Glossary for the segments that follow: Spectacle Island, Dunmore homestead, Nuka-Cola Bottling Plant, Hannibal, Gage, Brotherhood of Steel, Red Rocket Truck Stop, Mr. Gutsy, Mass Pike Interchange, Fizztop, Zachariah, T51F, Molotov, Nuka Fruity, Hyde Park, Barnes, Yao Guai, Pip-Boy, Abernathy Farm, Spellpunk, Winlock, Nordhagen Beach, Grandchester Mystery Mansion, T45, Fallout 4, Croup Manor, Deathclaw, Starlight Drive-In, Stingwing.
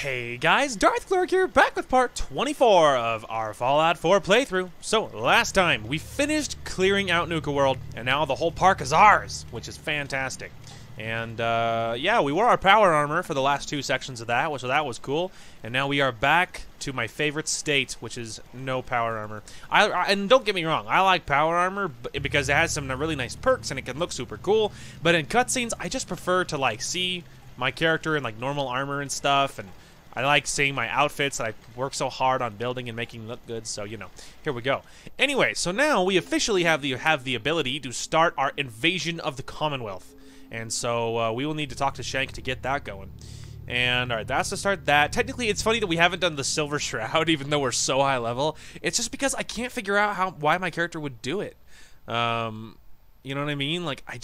Hey guys, DarthGlorik here, back with part 24 of our Fallout 4 playthrough. So, last time, we finished clearing out Nuka World, and now the whole park is ours, which is fantastic. And, yeah, we wore our power armor for the last two sections of that, so that was cool. And now we are back to my favorite state, which is no power armor. And don't get me wrong, I like power armor because it has some really nice perks and it can look super cool. But in cutscenes, I just prefer to, like, see my character in, like, normal armor and stuff, and I like seeing my outfits that I work so hard on building and making look good, so, you know, here we go. Anyway, so now we officially have the ability to start our invasion of the Commonwealth. And so we will need to talk to Shank to get that going. And, alright, that's to start that. Technically, it's funny that we haven't done the Silver Shroud, even though we're so high level. It's just because I can't figure out why my character would do it. You know what I mean? Like, I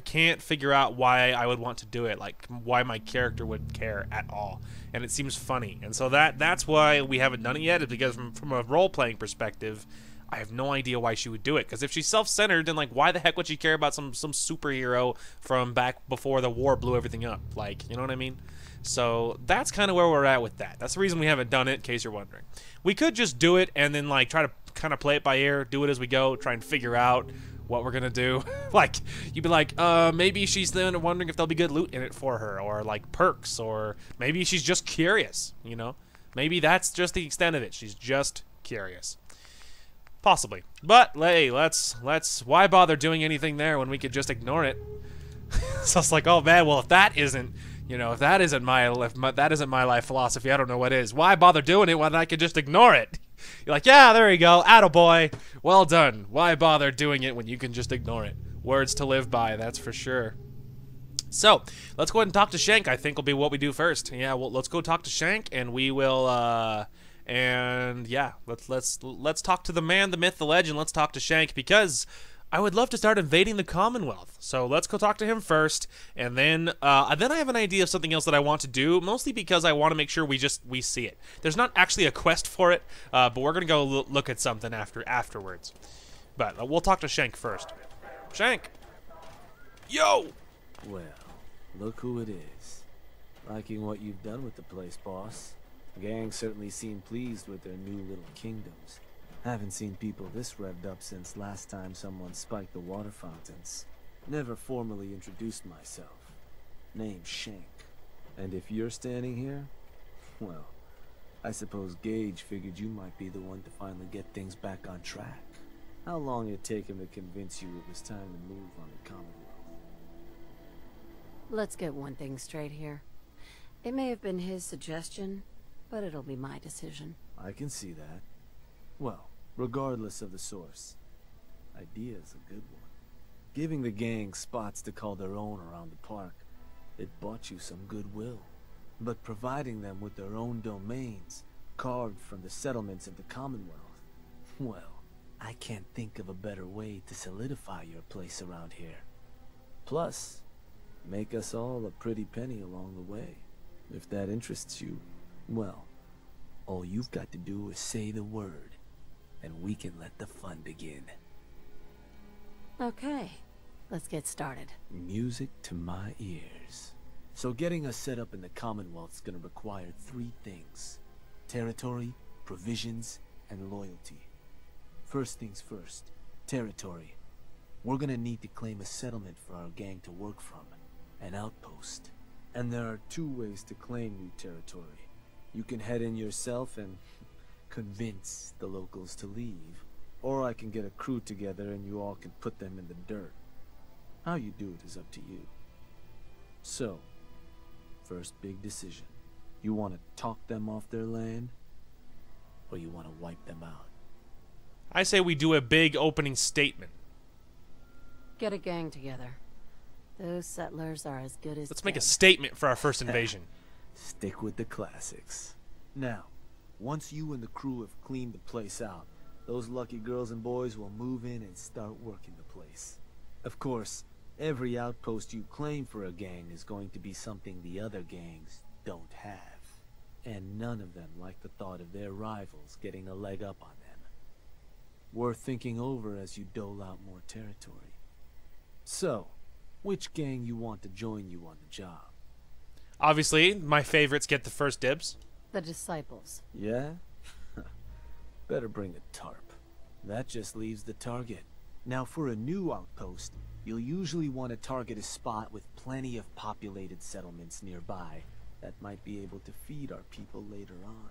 can't figure out why I would want to do it, like why my character would care at all, and it seems funny. And so that's why we haven't done it yet, is because from a role-playing perspective, I have no idea why she would do it, because if she's self-centered, then like why the heck would she care about some superhero from back before the war blew everything up, like, you know what I mean? So that's kind of where we're at with that. That's the reason we haven't done it, in case you're wondering. We could just do it and then like try to kind of play it by ear, do it as we go, try and figure out what we're gonna do. Like, you'd be like, maybe she's then wondering if there'll be good loot in it for her, or like perks, or maybe she's just curious, you know? Maybe that's just the extent of it. She's just curious. Possibly. But hey, why bother doing anything there when we could just ignore it? So it's like, oh man, well if that isn't, you know, if that isn't my life philosophy, I don't know what is. Why bother doing it when I could just ignore it? You're like, yeah, there you go, attaboy, well done. Why bother doing it when you can just ignore it? Words to live by, that's for sure. So, let's go ahead and talk to Shank, I think will be what we do first. Yeah, well, let's go talk to Shank, and we will, let's talk to the man, the myth, the legend. Let's talk to Shank, because I would love to start invading the Commonwealth. So let's go talk to him first, and then I have an idea of something else that I want to do, mostly because I want to make sure we see it. There's not actually a quest for it, but we're gonna go look at something afterwards. But we'll talk to Shank first. Shank, yo. Well, look who it is. Liking what you've done with the place, boss. The gang certainly seem pleased with their new little kingdoms. Haven't seen people this revved up since last time someone spiked the water fountains. Never formally introduced myself. Name's Shank. And if you're standing here, well, I suppose Gage figured you might be the one to finally get things back on track. How long did it take him to convince you it was time to move on the Commonwealth? Let's get one thing straight here. It may have been his suggestion, but it'll be my decision. I can see that. Well, regardless of the source, idea is a good one. Giving the gang spots to call their own around the park, it bought you some goodwill. But providing them with their own domains, carved from the settlements of the Commonwealth, well, I can't think of a better way to solidify your place around here. Plus, make us all a pretty penny along the way. If that interests you, well, all you've got to do is say the word, and we can let the fun begin. Okay, let's get started. Music to my ears. So getting us set up in the Commonwealth's gonna require three things: territory, provisions, and loyalty. First things first, territory. We're gonna need to claim a settlement for our gang to work from, an outpost. And there are two ways to claim new territory. You can head in yourself and convince the locals to leave, or I can get a crew together and you all can put them in the dirt. How you do it is up to you. So, first big decision. You want to talk them off their land, or you want to wipe them out? I say we do a big opening statement. Get a gang together. Those settlers are as good as Let's dead. Make a statement for our first invasion. Stick with the classics. Now, once you and the crew have cleaned the place out, those lucky girls and boys will move in and start working the place. Of course, every outpost you claim for a gang is going to be something the other gangs don't have. And none of them like the thought of their rivals getting a leg up on them. Worth thinking over as you dole out more territory. So, which gang you want to join you on the job? Obviously, my favorites get the first dibs. The disciples. Yeah? Better bring a tarp. That just leaves the target. Now for a new outpost, you'll usually want to target a spot with plenty of populated settlements nearby that might be able to feed our people later on.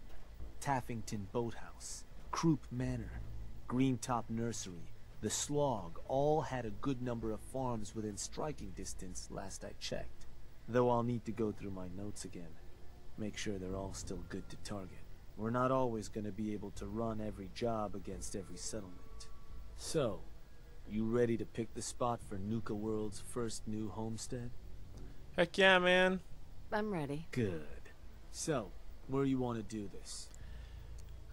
Taffington Boathouse, Croup Manor, Greentop Nursery, the Slog all had a good number of farms within striking distance last I checked. Though I'll need to go through my notes again. Make sure they're all still good to target. We're not always going to be able to run every job against every settlement. So, you ready to pick the spot for Nuka World's first new homestead? Heck yeah, man. I'm ready. Good. So, where you want to do this?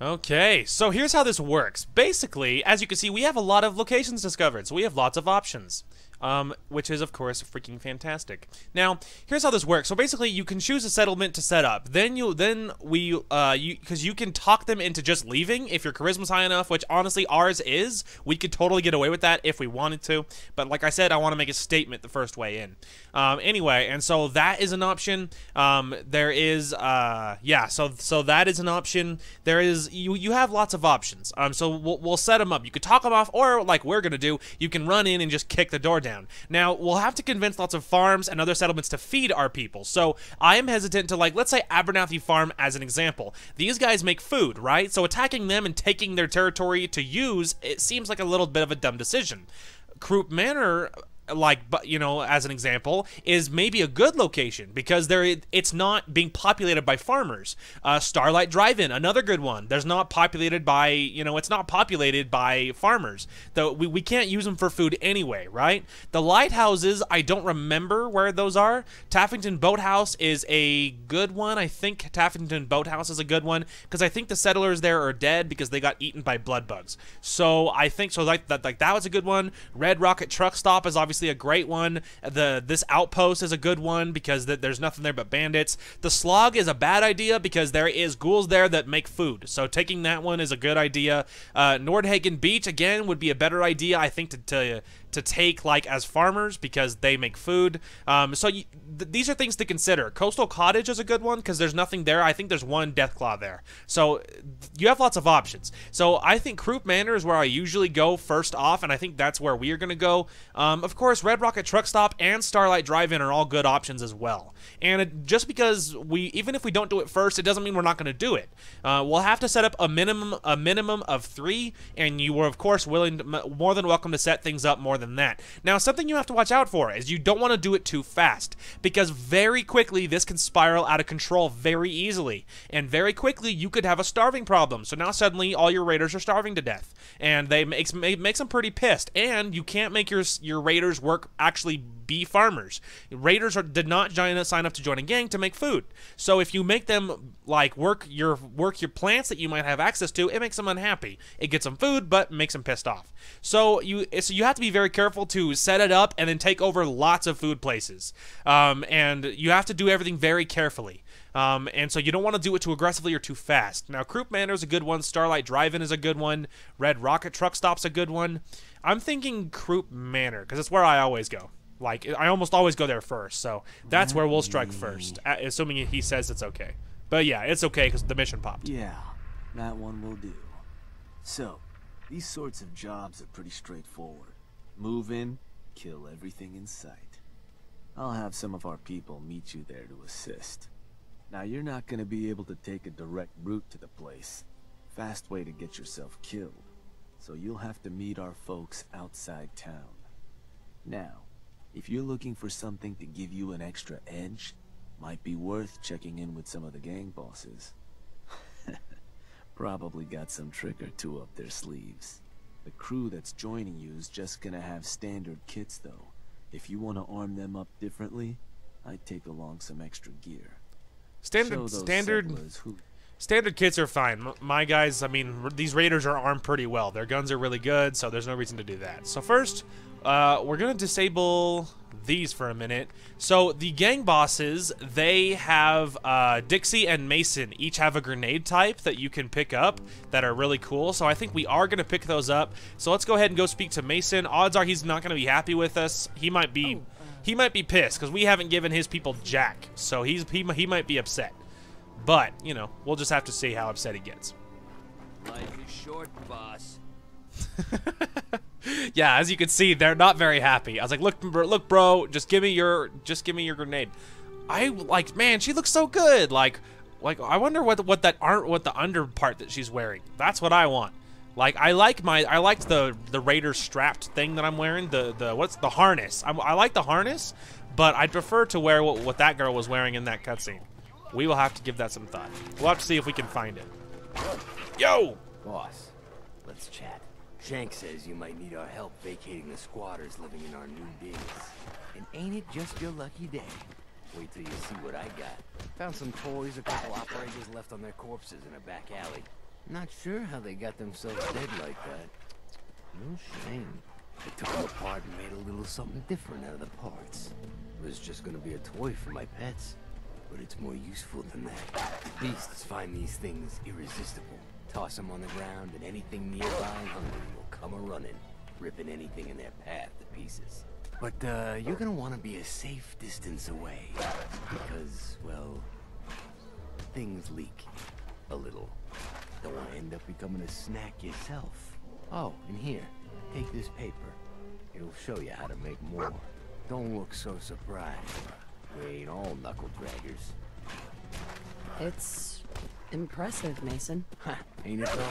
Okay, so here's how this works. Basically, as you can see, we have a lot of locations discovered, so we have lots of options. Which is, of course, freaking fantastic. Now, here's how this works. So basically, you can choose a settlement to set up. Because you can talk them into just leaving if your charisma's high enough, which honestly ours is. We could totally get away with that if we wanted to. But like I said, I want to make a statement the first way in. Anyway, and so that is an option. So that is an option. There is you have lots of options. So we'll set them up. You could talk them off, or like we're gonna do, you can run in and just kick the door down. Now, we'll have to convince lots of farms and other settlements to feed our people. So, I am hesitant to, like, let's say Abernathy Farm as an example. These guys make food, right? So, attacking them and taking their territory to use, it seems like a little bit of a dumb decision. Croup Manor, like, but you know, as an example, is maybe a good location because it's not being populated by farmers. Starlight Drive-In, another good one. There's not populated by, you know, it's not populated by farmers. Though we can't use them for food anyway, right? The lighthouses, I don't remember where those are. Taffington Boathouse is a good one. I think Taffington Boathouse is a good one because I think the settlers there are dead because they got eaten by blood bugs. So I think so. That was a good one. Red Rocket Truck Stop is obviously a great one. This outpost is a good one because there's nothing there but bandits. The Slog is a bad idea because there is ghouls there that make food. So taking that one is a good idea. Nordhagen Beach again would be a better idea, I think, to take like as farmers because they make food. So these are things to consider. Coastal Cottage is a good one because there's nothing there. I think there's one Deathclaw there. So you have lots of options. So I think Croup Manor is where I usually go first off, and I think that's where we are going to go. Of course, Red Rocket Truck Stop and Starlight Drive-In are all good options as well. And just because even if we don't do it first, it doesn't mean we're not going to do it. We'll have to set up a minimum of 3, and you are of course more than welcome to set things up more than that. Now, something you have to watch out for is you don't want to do it too fast, because very quickly this can spiral out of control very easily, and very quickly you could have a starving problem. So now suddenly all your raiders are starving to death, and it makes them pretty pissed, and you can't make your raiders actually be farmers. Raiders did not sign up to join a gang to make food. So if you make them like work your plants that you might have access to, it makes them unhappy. It gets them food, but makes them pissed off. So you have to be very careful to set it up and then take over lots of food places, and you have to do everything very carefully, and so you don't want to do it too aggressively or too fast. Now, Croup Manor is a good one. Starlight Drive-In is a good one. Red Rocket Truck Stop's a good one. I'm thinking Croup Manor because it's where I always go. Like, I almost always go there first, so that's where we'll strike first, assuming he says it's okay. But yeah, it's okay because the mission popped. Yeah, that one will do. So, these sorts of jobs are pretty straightforward. Move in, kill everything in sight. I'll have some of our people meet you there to assist. Now, you're not going to be able to take a direct route to the place. Fast way to get yourself killed. So you'll have to meet our folks outside town. Now, if you're looking for something to give you an extra edge, might be worth checking in with some of the gang bosses. Probably got some trick or two up their sleeves. The crew that's joining you is just gonna have standard kits, though. If you want to arm them up differently, I'd take along some extra gear. Standard kits are fine. My guys, I mean, these raiders are armed pretty well. Their guns are really good, so there's no reason to do that. So first, we're gonna disable these for a minute. So the gang bosses, they have Dixie and Mason each have a grenade type that you can pick up that are really cool, so I think we are gonna pick those up. So let's go ahead and go speak to Mason. Odds are he's not gonna be happy with us. He might be He might be pissed because we haven't given his people jack, so he might be upset. But you know, we'll just have to see how upset he gets. Life is short, boss. Yeah, as you can see, they're not very happy. I was like, look, bro, just give me your grenade. I like, man, she looks so good. Like I wonder what the under part that she's wearing. That's what I want. Like, I liked the Raider strapped thing that I'm wearing. The what's the harness? I like the harness, but I'd prefer to wear what that girl was wearing in that cutscene. We will have to give that some thought. We'll have to see if we can find it. Yo, boss, let's chat. Shank says you might need our help vacating the squatters living in our new base. And ain't it just your lucky day? Wait till you see what I got. Found some toys a couple operators left on their corpses in a back alley. Not sure how they got themselves dead like that. No shame. They took them apart and made a little something different out of the parts. It was just gonna be a toy for my pets, but it's more useful than that. Beasts find these things irresistible. Toss them on the ground, and anything nearby and hungry will come a-running, ripping anything in their path to pieces. But, you're gonna want to be a safe distance away, because, well, things leak a little. Don't want to end up becoming a snack yourself. Oh, and here, take this paper. It'll show you how to make more. Don't look so surprised. We ain't all knuckle-draggers. It's impressive, Mason. Ha, ain't it though?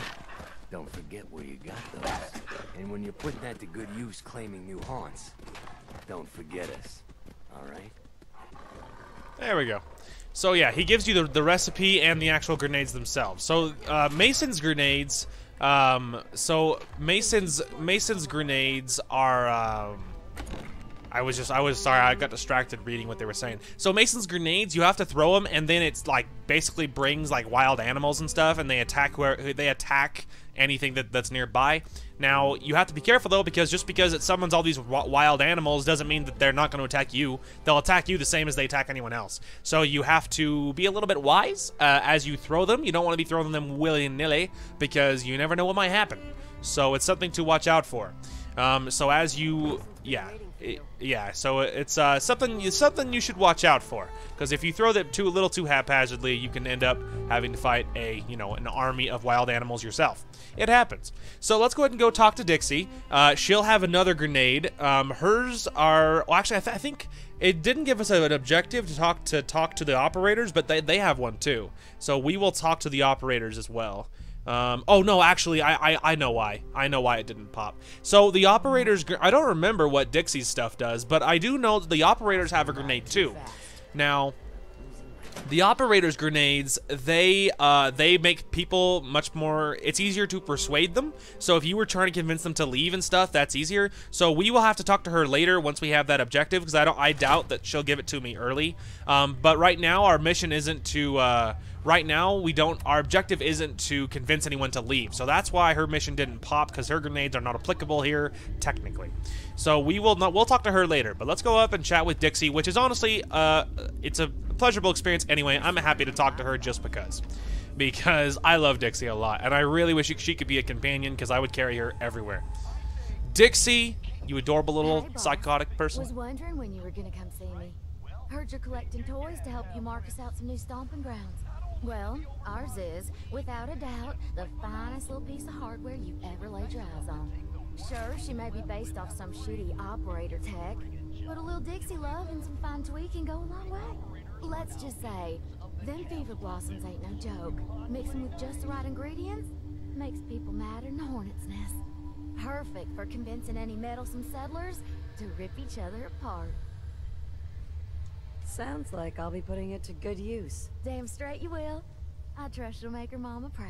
Don't forget where you got those. And when you put that to good use claiming new haunts, don't forget us, alright? There we go. So yeah, he gives you the recipe and the actual grenades themselves. So Mason's grenades, Mason's grenades are, I was sorry, I got distracted reading what they were saying. So Mason's grenades, you have to throw them, and then it's like basically brings like wild animals and stuff, and they attack anything that's nearby. Now you have to be careful though, because just because it summons all these wild animals doesn't mean that they're not going to attack you. They'll attack you the same as they attack anyone else. So you have to be a little bit wise as you throw them. You don't want to be throwing them willy-nilly because you never know what might happen. So it's something to watch out for. So as you, yeah. So it's something you should watch out for, because if you throw them a little too haphazardly, you can end up having to fight an army of wild animals yourself. It happens. So let's go ahead and go talk to Dixie. She'll have another grenade. Hers are I think it didn't give us an objective to talk to the operators, but they have one too. So we will talk to the operators as well. Oh no, actually, I know why. I know why it didn't pop. So the operators, I don't remember what Dixie's stuff does, but I do know that the operators have a grenade too. Now, the operators' grenades, they make people much more, it's easier to persuade them. So if you were trying to convince them to leave and stuff, that's easier. So we will have to talk to her later once we have that objective, because I doubt that she'll give it to me early. But right now our mission isn't to, right now our objective isn't to convince anyone to leave. So that's why her mission didn't pop, because her grenades are not applicable here, technically. So we'll talk to her later, but let's go up and chat with Dixie, which is honestly, it's a pleasurable experience anyway. I'm happy to talk to her just because I love Dixie a lot, and I really wish she could be a companion, because I would carry her everywhere. Dixie, you adorable little psychotic person. I was wondering when you were gonna come see me. Heard you're collecting toys to help you mark us out some new stomping grounds. Well, ours is, without a doubt, the finest little piece of hardware you ever laid your eyes on. Sure, she may be based off some shitty operator tech, but a little Dixie love and some fine tweaking go a long way. Let's just say, them fever blossoms ain't no joke. Mixing with just the right ingredients makes people madder than a hornet's nest. Perfect for convincing any meddlesome settlers to rip each other apart. Sounds like I'll be putting it to good use. Damn straight you will. I trust you'll make her mama proud.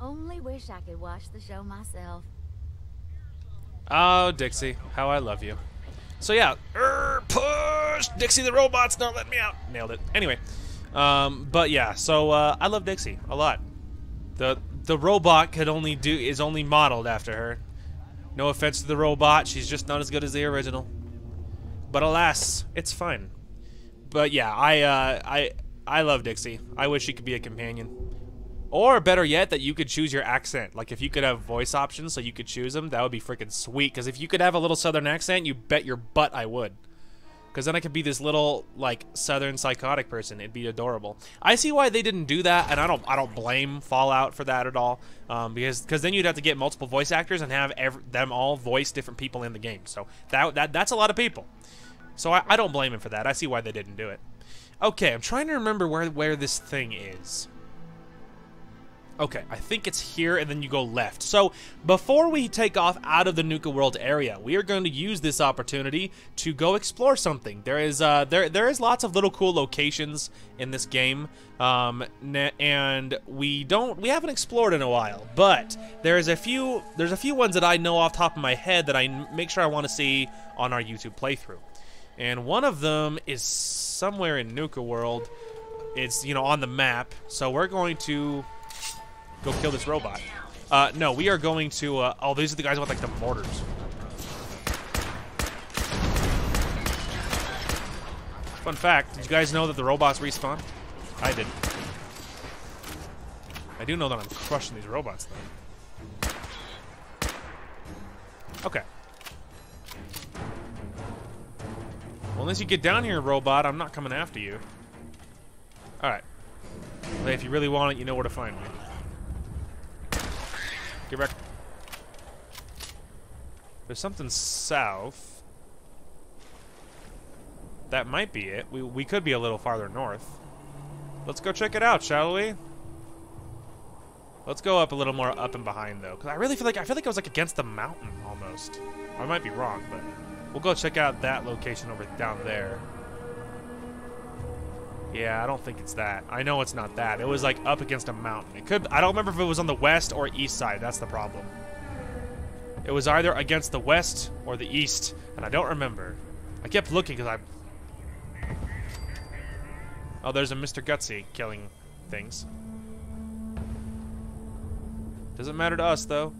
Only wish I could watch the show myself. Oh, Dixie, how I love you. So yeah, push! Dixie the robot's not letting me out. Nailed it. Anyway, but yeah, so I love Dixie a lot. The robot is only modeled after her. No offense to the robot, she's just not as good as the original. But alas, it's fine. But yeah, I love Dixie. I wish she could be a companion. Or better yet, that you could choose your accent. Like, if you could have voice options so you could choose them, that would be freaking sweet. Because if you could have a little southern accent, you bet your butt I would. Because then I could be this little, like, southern psychotic person. It'd be adorable. I see why they didn't do that, and I don't blame Fallout for that at all. Because then you'd have to get multiple voice actors and have them all voice different people in the game. So that's a lot of people. So I don't blame him for that. I see why they didn't do it. Okay, I'm trying to remember where this thing is. Okay, I think it's here, and then you go left. So, before we take off out of the Nuka World area, we are going to use this opportunity to go explore something. There is there is lots of little cool locations in this game, and we haven't explored in a while. But there's a few ones that I know off the top of my head that I make sure I want to see on our YouTube playthrough, and one of them is somewhere in Nuka World. It's, you know, on the map, so we're going to go kill this robot. No, we are going to, oh, these are the guys with, like, the mortars. Fun fact, did you guys know that the robots respawn? I didn't. I do know that I'm crushing these robots, though. Okay. Well, unless you get down here, robot, I'm not coming after you. Alright. Well, if you really want it, you know where to find me. Get back. There's something south. That might be it. We could be a little farther north. Let's go check it out, shall we? Let's go up a little more up and behind, though, because I really feel like I was, like, against the mountain almost. I might be wrong, but we'll go check out that location over down there. Yeah, I don't think it's that. I know it's not that. It was, like, up against a mountain. It could... I don't remember if it was on the west or east side. That's the problem. It was either against the west or the east, and I don't remember. I kept looking because I... Oh, there's a Mr. Gutsy killing things. Doesn't matter to us, though.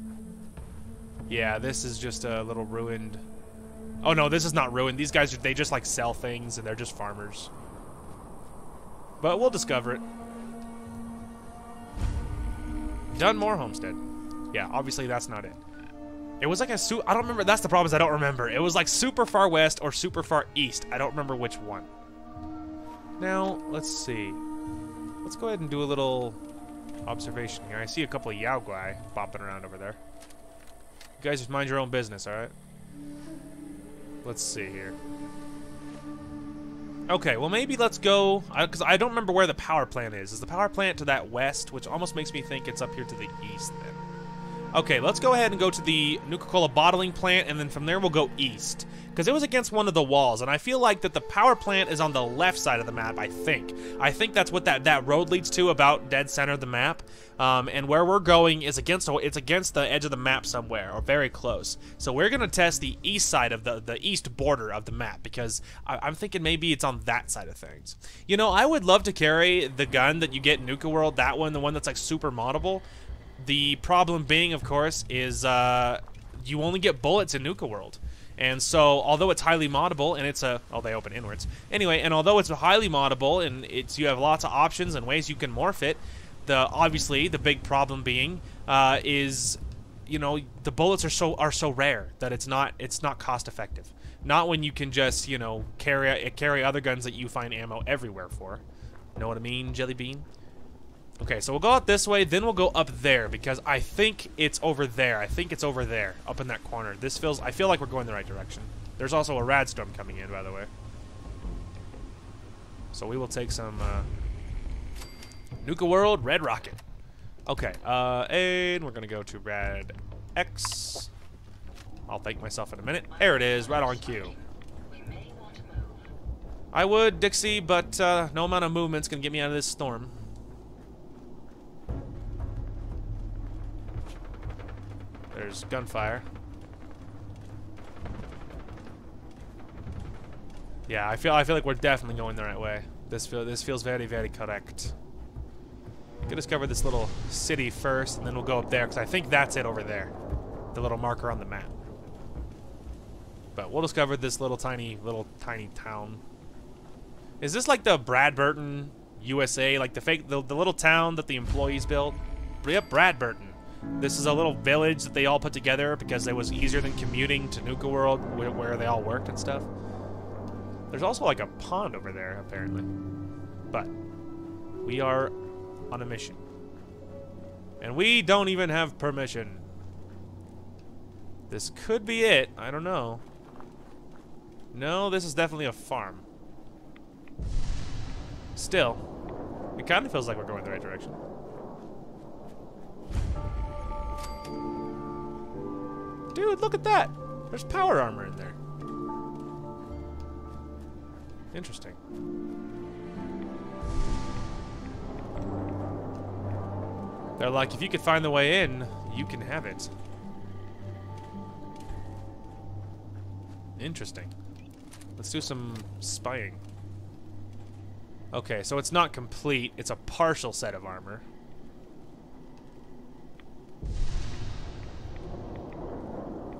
Yeah, this is just a little ruined... Oh, no, this is not ruined. These guys, they just, like, sell things, and they're just farmers. But we'll discover it. Dunmore homestead. Yeah, obviously that's not it. It was like a I don't remember. That's the problem, is I don't remember. It was like super far west or super far east. I don't remember which one. Now, let's see. Let's go ahead and do a little observation here. I see a couple of Yao Guai bopping around over there. You guys just mind your own business, alright? Let's see here. Okay, well, maybe let's go, because I don't remember where the power plant is. Is the power plant to that west, which almost makes me think it's up here to the east then. Okay, let's go ahead and go to the Nuka-Cola Bottling Plant, and then from there we'll go east. Because it was against one of the walls, and I feel like that the power plant is on the left side of the map, I think. I think that's what that road leads to, about dead center of the map. And where we're going is against the edge of the map somewhere, or very close. So we're going to test the east side of the east border of the map, because I'm thinking maybe it's on that side of things. You know, I would love to carry the gun that you get in Nuka World, that one, the one that's, like, super moddable. The problem being, of course, is you only get bullets in Nuka World. And so, although it's highly moddable, and it's a... Oh, they open inwards. Anyway, and although it's highly moddable, and it's you have lots of options and ways you can morph it, obviously, the big problem being is, you know, the bullets are so rare that it's not cost effective. Not when you can just, you know, carry other guns that you find ammo everywhere for. Know what I mean, Jelly Bean? Okay, so we'll go out this way, then we'll go up there, because I think it's over there. I think it's over there, up in that corner. This feels... I feel like we're going the right direction. There's also a rad storm coming in, by the way. So we will take some, Nuka World, Red Rocket. Okay, and we're gonna go to Rad X. I'll thank myself in a minute. There it is, right on cue. I would, Dixie, but, no amount of movement's gonna get me out of this storm. There's gunfire. Yeah, I feel like we're definitely going the right way. This feels very, very correct. I'm gonna discover this little city first, and then we'll go up there, because I think that's it over there. The little marker on the map. But we'll discover this little tiny town. Is this like the Bradburton, USA? Like the fake, the little town that the employees built? Yep, Bradburton. This is a little village that they all put together because it was easier than commuting to Nuka World, where they all worked and stuff. There's also like a pond over there, apparently. But we are on a mission. And we don't even have permission. This could be it. I don't know. No, this is definitely a farm. Still, it kind of feels like we're going the right direction. Dude, look at that! There's power armor in there. Interesting. They're like, if you could find the way in, you can have it. Interesting. Let's do some spying. Okay, so it's not complete. It's a partial set of armor.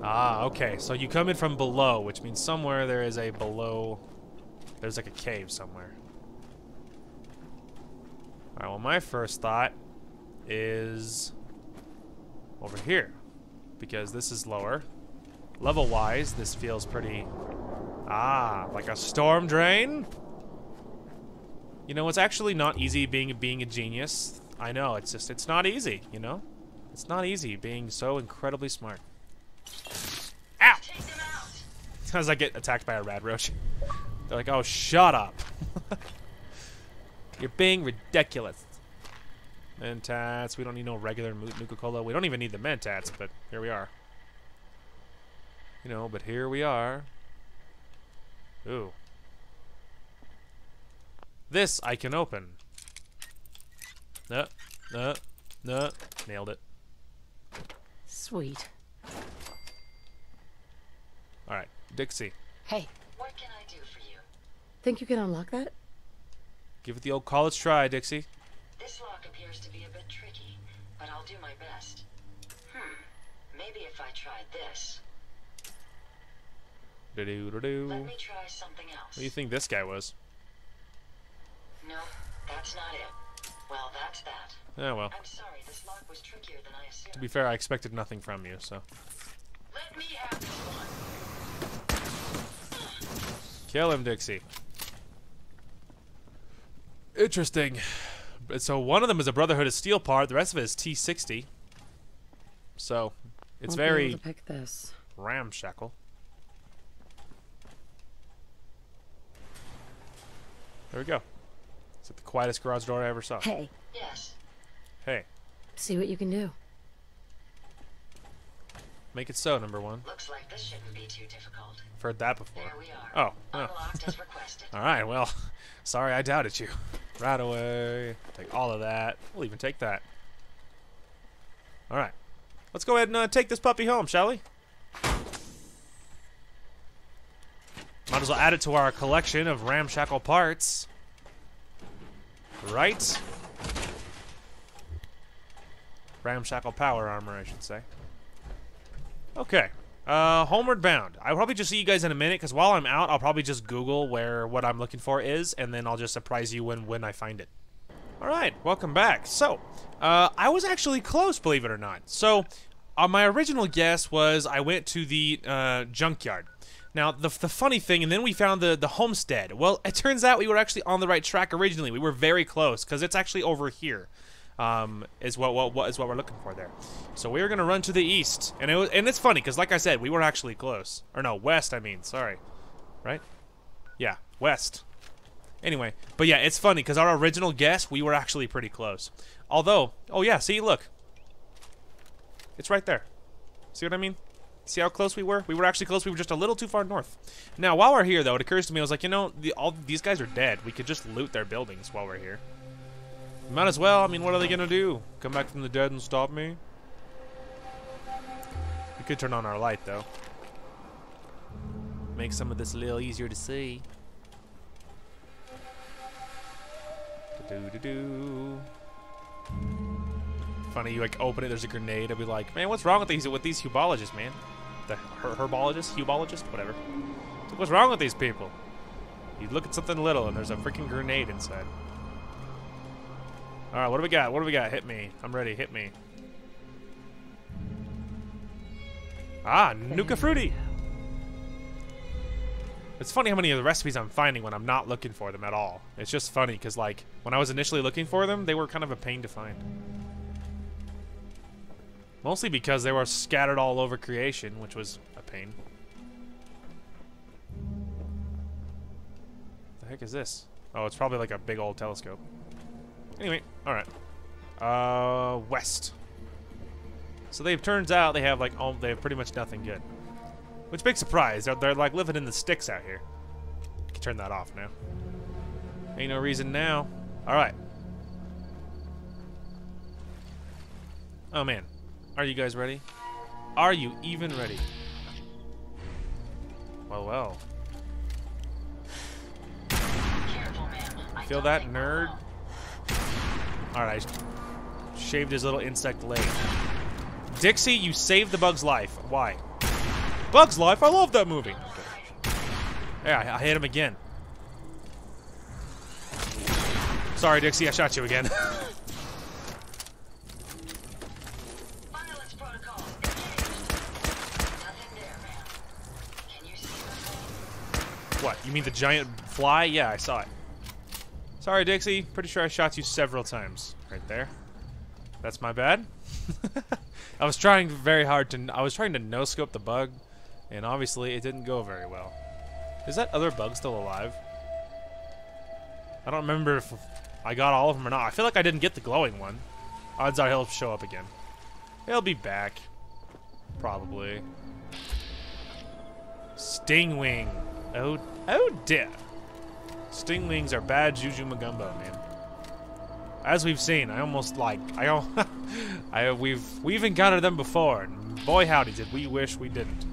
Ah, okay. So you come in from below, which means somewhere there is a below... There's like a cave somewhere. Alright, well my first thought is over here. Because this is lower. Level-wise, this feels pretty... Ah, like a storm drain? You know, it's actually not easy being a genius. I know, it's just, it's not easy, you know? It's not easy being so incredibly smart. Ow! As I get attacked by a rad roach. They're like, oh, shut up. You're being ridiculous. Mentats. We don't need no regular Nuka-Cola. We don't even need the Mentats, but here we are. You know, but here we are. Ooh. This I can open. No. Nailed it. Sweet. All right, Dixie. Hey. What can I do for you? Think you can unlock that? Give it the old college try, Dixie. This lock appears to be a bit tricky, but I'll do my best. Maybe if I tried this. Let me try something else. What do you think this guy was? No, that's not it. Well, that's that. Oh, well. I'm sorry, this lock was trickier than I assumed. To be fair, I expected nothing from you, so. Let me have this one. Kill him, Dixie. Interesting. So one of them is a Brotherhood of Steel part. The rest of it is T60. So it's very ramshackle. There we go. It's like the quietest garage door I ever saw. Hey. Yes. Hey. See what you can do. Make it so, number one. Looks like this shouldn't be too difficult. I've heard that before. There we are. Oh, no. Unlocked as requested. All right, well, sorry I doubted you. Right away. Take all of that. We'll even take that. All right. Let's go ahead and take this puppy home, shall we? Might as well add it to our collection of ramshackle parts. Right? Ramshackle power armor, I should say. Okay, homeward bound. I'll probably just see you guys in a minute, because while I'm out, I'll probably just Google where what I'm looking for is, and then I'll just surprise you when I find it. All right, welcome back. So, I was actually close, believe it or not. So, my original guess was I went to the junkyard. Now, the funny thing, and then we found the homestead. Well, it turns out we were actually on the right track originally. We were very close, because it's actually over here. Is what we're looking for there. So we're gonna run to the east, and it's funny because like I said, we were actually close, or no, west. I mean, sorry, right? Yeah, west. Anyway, but yeah, it's funny because our original guess we were actually pretty close. Although, oh yeah, see, look, it's right there. See what I mean? See how close we were? We were actually close. We were just a little too far north. Now, while we're here, though, it occurs to me, I was like, you know, all these guys are dead. We could just loot their buildings while we're here. Might as well. I mean, what are they gonna do? Come back from the dead and stop me? We could turn on our light, though. Make some of this a little easier to see. Funny, you like open it. There's a grenade. I'll be like, man, what's wrong with these herbologists, man? The herbologists, whatever. So what's wrong with these people? You look at something little, and there's a freaking grenade inside. All right, what do we got? What do we got? Hit me. I'm ready. Hit me. Ah, Nuka Fruity. It's funny how many of the recipes I'm finding when I'm not looking for them at all. It's just funny, because, like, when I was initially looking for them, they were kind of a pain to find. Mostly because they were scattered all over creation, which was a pain. What the heck is this? Oh, it's probably like a big old telescope. Anyway, alright. West. So they turns out they have like they have pretty much nothing good. Which big surprise, they're like living in the sticks out here. I can turn that off now. Ain't no reason now. Alright. Oh man. Are you guys ready? Are you even ready? Well, well. Feel that, nerd? Alright, shaved his little insect leg. Dixie, you saved the Bug's life. Why? Bug's Life? I love that movie. Okay. Yeah, I hit him again. Sorry, Dixie, I shot you again. What? You mean the giant fly? Yeah, I saw it. Sorry, Dixie. Pretty sure I shot you several times. Right there. That's my bad. I was trying very hard to... I was trying to no-scope the bug, and obviously it didn't go very well. Is that other bug still alive? I don't remember if I got all of them or not. I feel like I didn't get the glowing one. Odds are he'll show up again. He'll be back. Probably. Stingwing. Oh dear. Stingwings are bad juju magumbo, man. As we've seen, I almost like we've encountered them before, and boy howdy did we wish we didn't.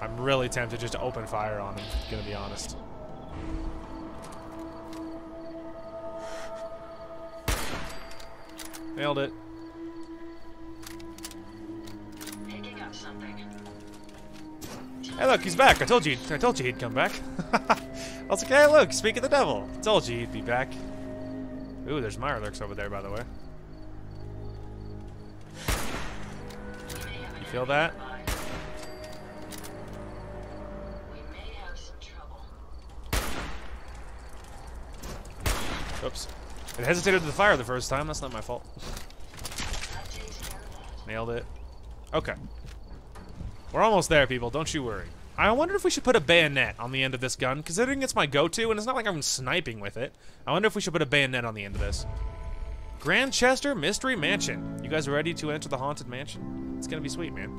I'm really tempted just to open fire on them, gonna be honest. Nailed it. Picking up something. Hey, look, he's back. I told you he'd come back. I was like, hey, look, speak of the devil. I told you he'd be back. Ooh, there's Mirelurks over there, by the way. You feel that? We may have some trouble. Oops. It hesitated to the fire the first time. That's not my fault. Nailed it. Okay. We're almost there, people. Don't you worry. I wonder if we should put a bayonet on the end of this gun, considering it's my go-to, and it's not like I'm sniping with it. I wonder if we should put a bayonet on the end of this. Grandchester Mystery Mansion. You guys ready to enter the haunted mansion? It's gonna be sweet, man.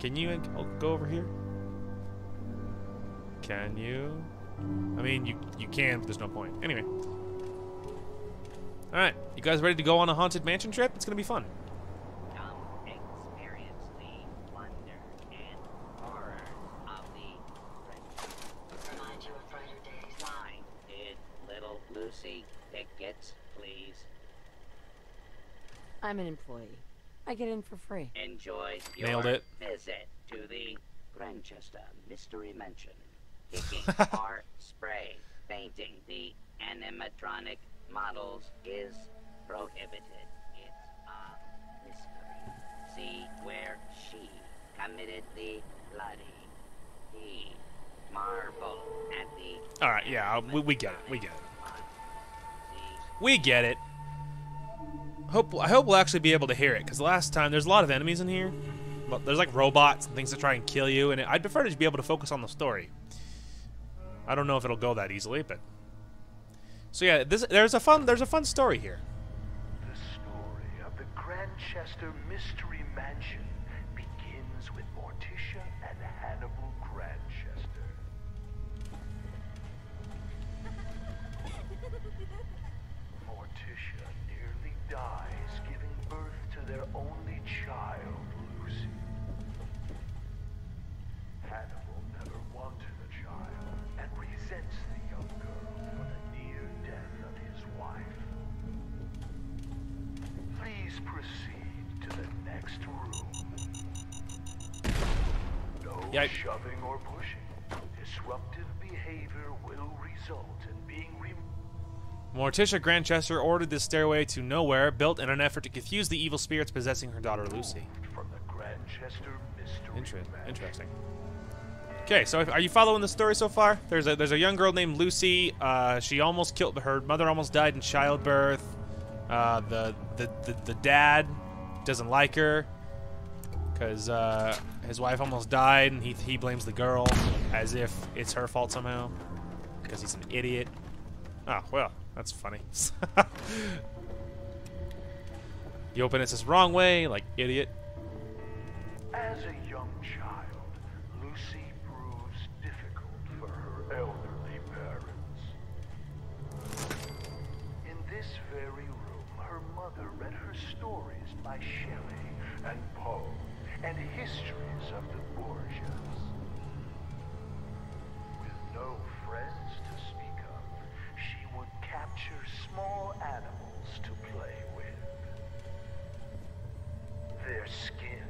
Can you go over here? Can you? I mean, you can, but there's no point. Anyway. Alright, you guys ready to go on a haunted mansion trip? It's gonna be fun. Tickets, please. I'm an employee. I get in for free. Enjoy your visit to the Grandchester Mystery Mansion. Picking art spray, painting the animatronic models is prohibited. It's a mystery. See where she committed the bloody deed. Marvel at the... All right, yeah, we get it. We get it. We get it. I hope we'll actually be able to hear it, because last time there's a lot of enemies in here, but there's like robots and things that try and kill you, and I'd prefer to be able to focus on the story. I don't know if it'll go that easily, but so yeah, there's a fun story here. The story of the Grandchester Mystery Mansion begins with Morticia and Hannibal Grandchester. Morticia nearly dies giving birth to their only child, Lucy. Hannibal never wanted a child and resents the young girl for the near death of his wife. Please proceed to the next room. No shoving or pushing. Disruptive behavior will result in being removed. Morticia Grandchester ordered this stairway to nowhere, built in an effort to confuse the evil spirits possessing her daughter Lucy. From the Grandchester Mystery Mansion. Interesting. Okay, so are you following the story so far? There's a young girl named Lucy. She almost killed her mother. Almost died in childbirth. The dad doesn't like her because his wife almost died, and he blames the girl as if it's her fault somehow because he's an idiot. Oh well, that's funny. You open it this wrong way, like idiot. As a young child, Lucy proves difficult for her elderly parents. In this very room, her mother read her stories by Shelley and Poe and histories of the Borgias. With no friends to speak of, she would capture small animals to play with. Their skins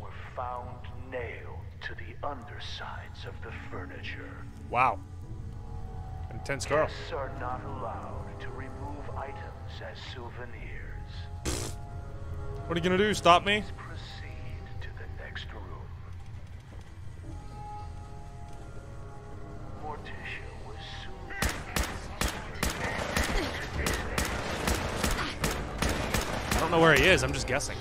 were found nailed to the undersides of the furniture. Wow. Intense girl. Guests are not allowed to remove items as souvenirs. What are you gonna do? Stop me? Please proceed to the next room. Morticia was soon. I don't know where he is. I'm just guessing.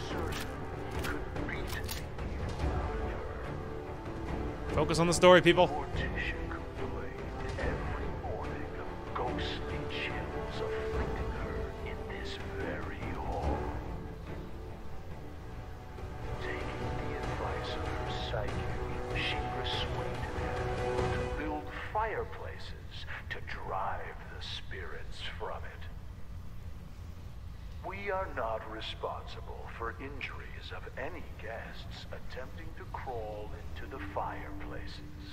Focus on the story, people. Morticia complained every morning of ghostly chills afflicting her in this very hall. Taking the advice of her psychic, she persuaded her to build fireplaces to drive the spirits from it. We are not responsible for injuries of any guests attempting to crawl into the fireplaces.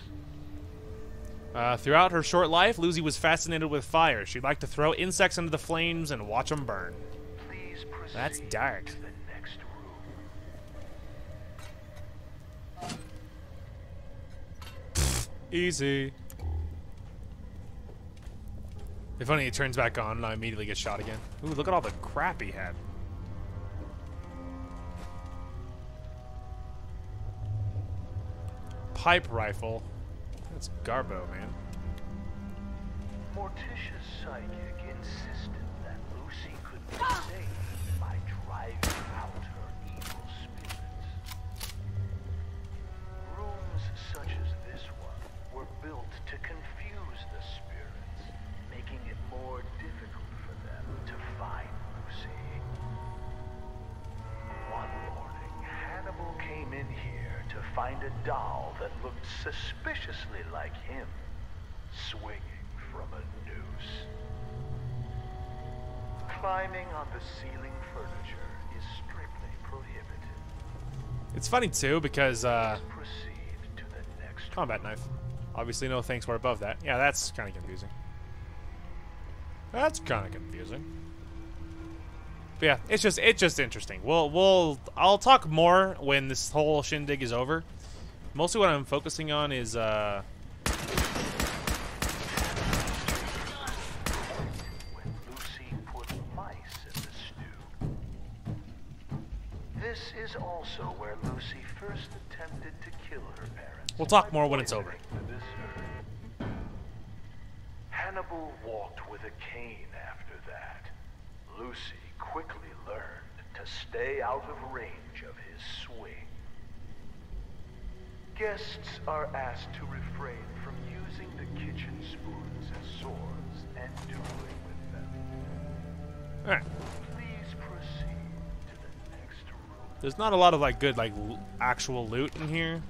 Throughout her short life, Lucy was fascinated with fire. She liked to throw insects into the flames and watch them burn. Please proceed. That's dark. To the next room. Easy. If only it turns back on and I immediately get shot again. Ooh, look at all the crap he had. Pipe rifle. That's garbo, man. Morticia's psychic insisted that Lucy could be saved by driving out her evil spirits. Rooms such as this one were built to confuse the spirits, making it more difficult for them to find Lucy. One morning, Hannibal came in here to find a doll that looked suspiciously like him, swinging from a noose. Climbing on the ceiling furniture is strictly prohibited. It's funny too because proceed to the next combat knife. Obviously no thanks, we're above that. Yeah, that's kind of confusing. That's kind of confusing. But yeah, it's just interesting. I'll talk more when this whole shindig is over. Mostly what I'm focusing on is when Lucy put mice in the stew. This is also where Lucy first attempted to kill her parents. We'll talk more when it's over. Hannibal walked with a cane after that. Lucy quickly learned to stay out of range of his swing. Guests are asked to refrain from using the kitchen spoons as swords and dueling with them. All right. Please proceed to the next room. There's not a lot of actual loot in here.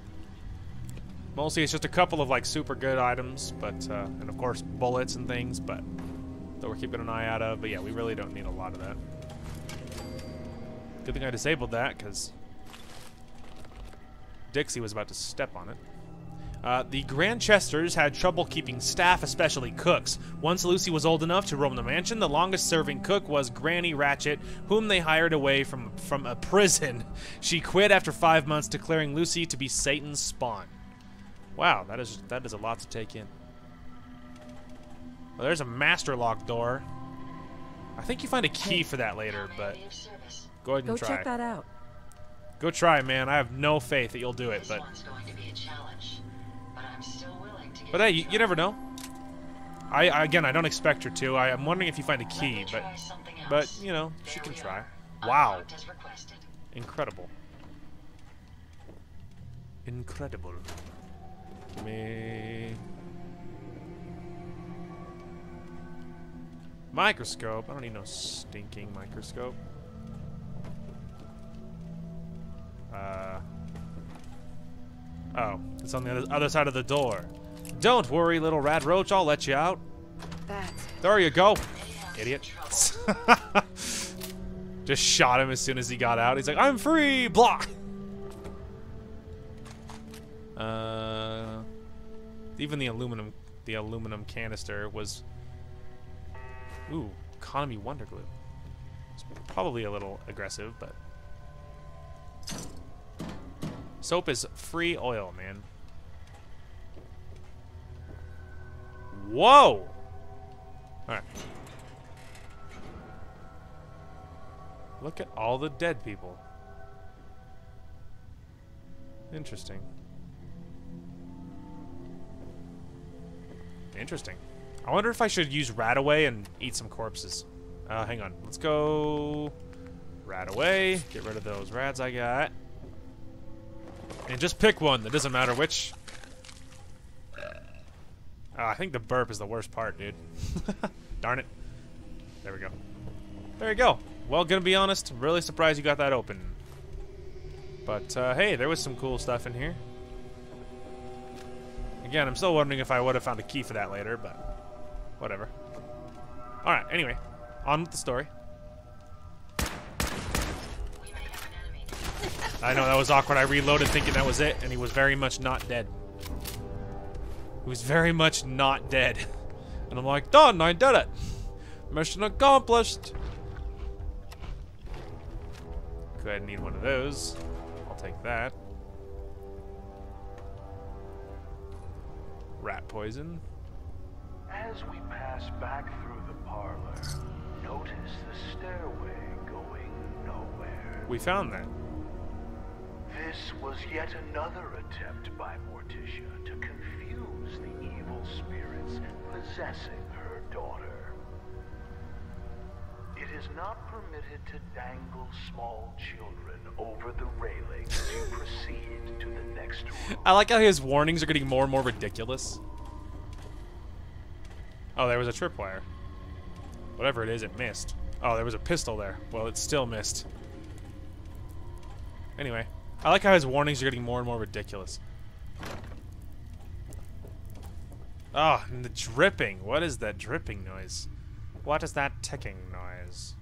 Mostly it's just a couple of super good items, but and of course bullets and things, but that we're keeping an eye out of. But yeah, we really don't need a lot of that. Good thing I disabled that, because Dixie was about to step on it. The Grandchesters had trouble keeping staff, especially cooks. Once Lucy was old enough to roam the mansion, the longest-serving cook was Granny Ratchet, whom they hired away from a prison. She quit after 5 months, declaring Lucy to be Satan's spawn. Wow, that is a lot to take in. Well, there's a master lock door. I think you find a key for that later, but... Go ahead and try. Go check that out. Go try, man. I have no faith that you'll do it, but... This one's going to be a challenge, but I'm But hey, you never know. Again, I don't expect her to. I'm wondering if you find a key, but you know, she can try. Wow. Incredible. Incredible. Give me... microscope. I don't need no stinking microscope. Oh, it's on the other side of the door. Don't worry, little rat roach. I'll let you out. There you go, idiot. Just shot him as soon as he got out. He's like, I'm free. Blah. Even the aluminum canister was. Ooh, economy wonder glue. It's probably a little aggressive, but. Soap is free oil, man. Whoa! Alright. Look at all the dead people. Interesting. Interesting. I wonder if I should use Rataway and eat some corpses. Hang on. Let's go... Rataway. Get rid of those rats I got. And just pick one. That doesn't matter which. I think the burp is the worst part, dude. Darn it. There we go. There you go. Well, gonna be honest, I'm really surprised you got that open. But, hey, there was some cool stuff in here. Again, I'm still wondering if I would have found a key for that later, but whatever. Alright, anyway. On with the story. I know, that was awkward. I reloaded thinking that was it, and he was very much not dead. He was very much not dead. And I'm like, done, I did it. Mission accomplished. Go ahead and need one of those. I'll take that. Rat poison. As we pass back through the parlor, notice the stairway going nowhere. We found that. This was yet another attempt by Morticia to confuse the evil spirits possessing her daughter. It is not permitted to dangle small children over the railing as you proceed to the next room. I like how his warnings are getting more and more ridiculous. Oh, there was a tripwire. Whatever it is, it missed. Oh, there was a pistol there. Well, it still missed. Anyway. I like how his warnings are getting more and more ridiculous. Oh, and the dripping. What is that dripping noise? What is that ticking noise?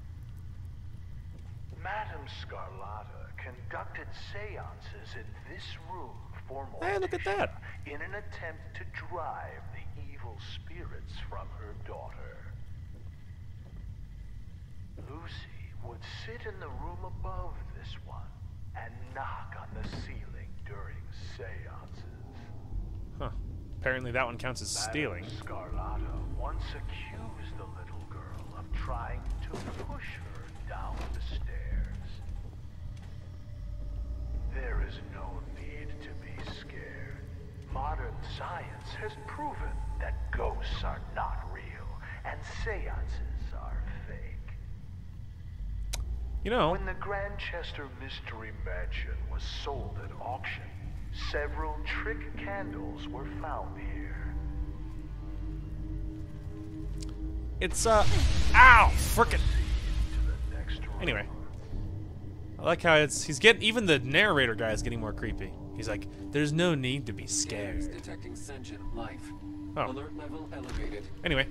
Madame Scarlatta conducted seances in this room for Morticia. Hey, look at that. In an attempt to drive the evil spirits from her daughter. Lucy would sit in the room above this one and knock on the ceiling during seances. Huh. Apparently that one counts as stealing. Scarlatta once accused the little girl of trying to push her down the stairs. There is no need to be scared. Modern science has proven that ghosts are not real and seances are fake. You know, when the Grandchester Mystery Mansion was sold at auction, several trick candles were found here. It's ow, frickin'. Anyway, I like how he's getting, even the narrator guy is getting more creepy. He's like, "There's no need to be scared." Detecting sentient life. Oh. Alert level elevated. Anyway.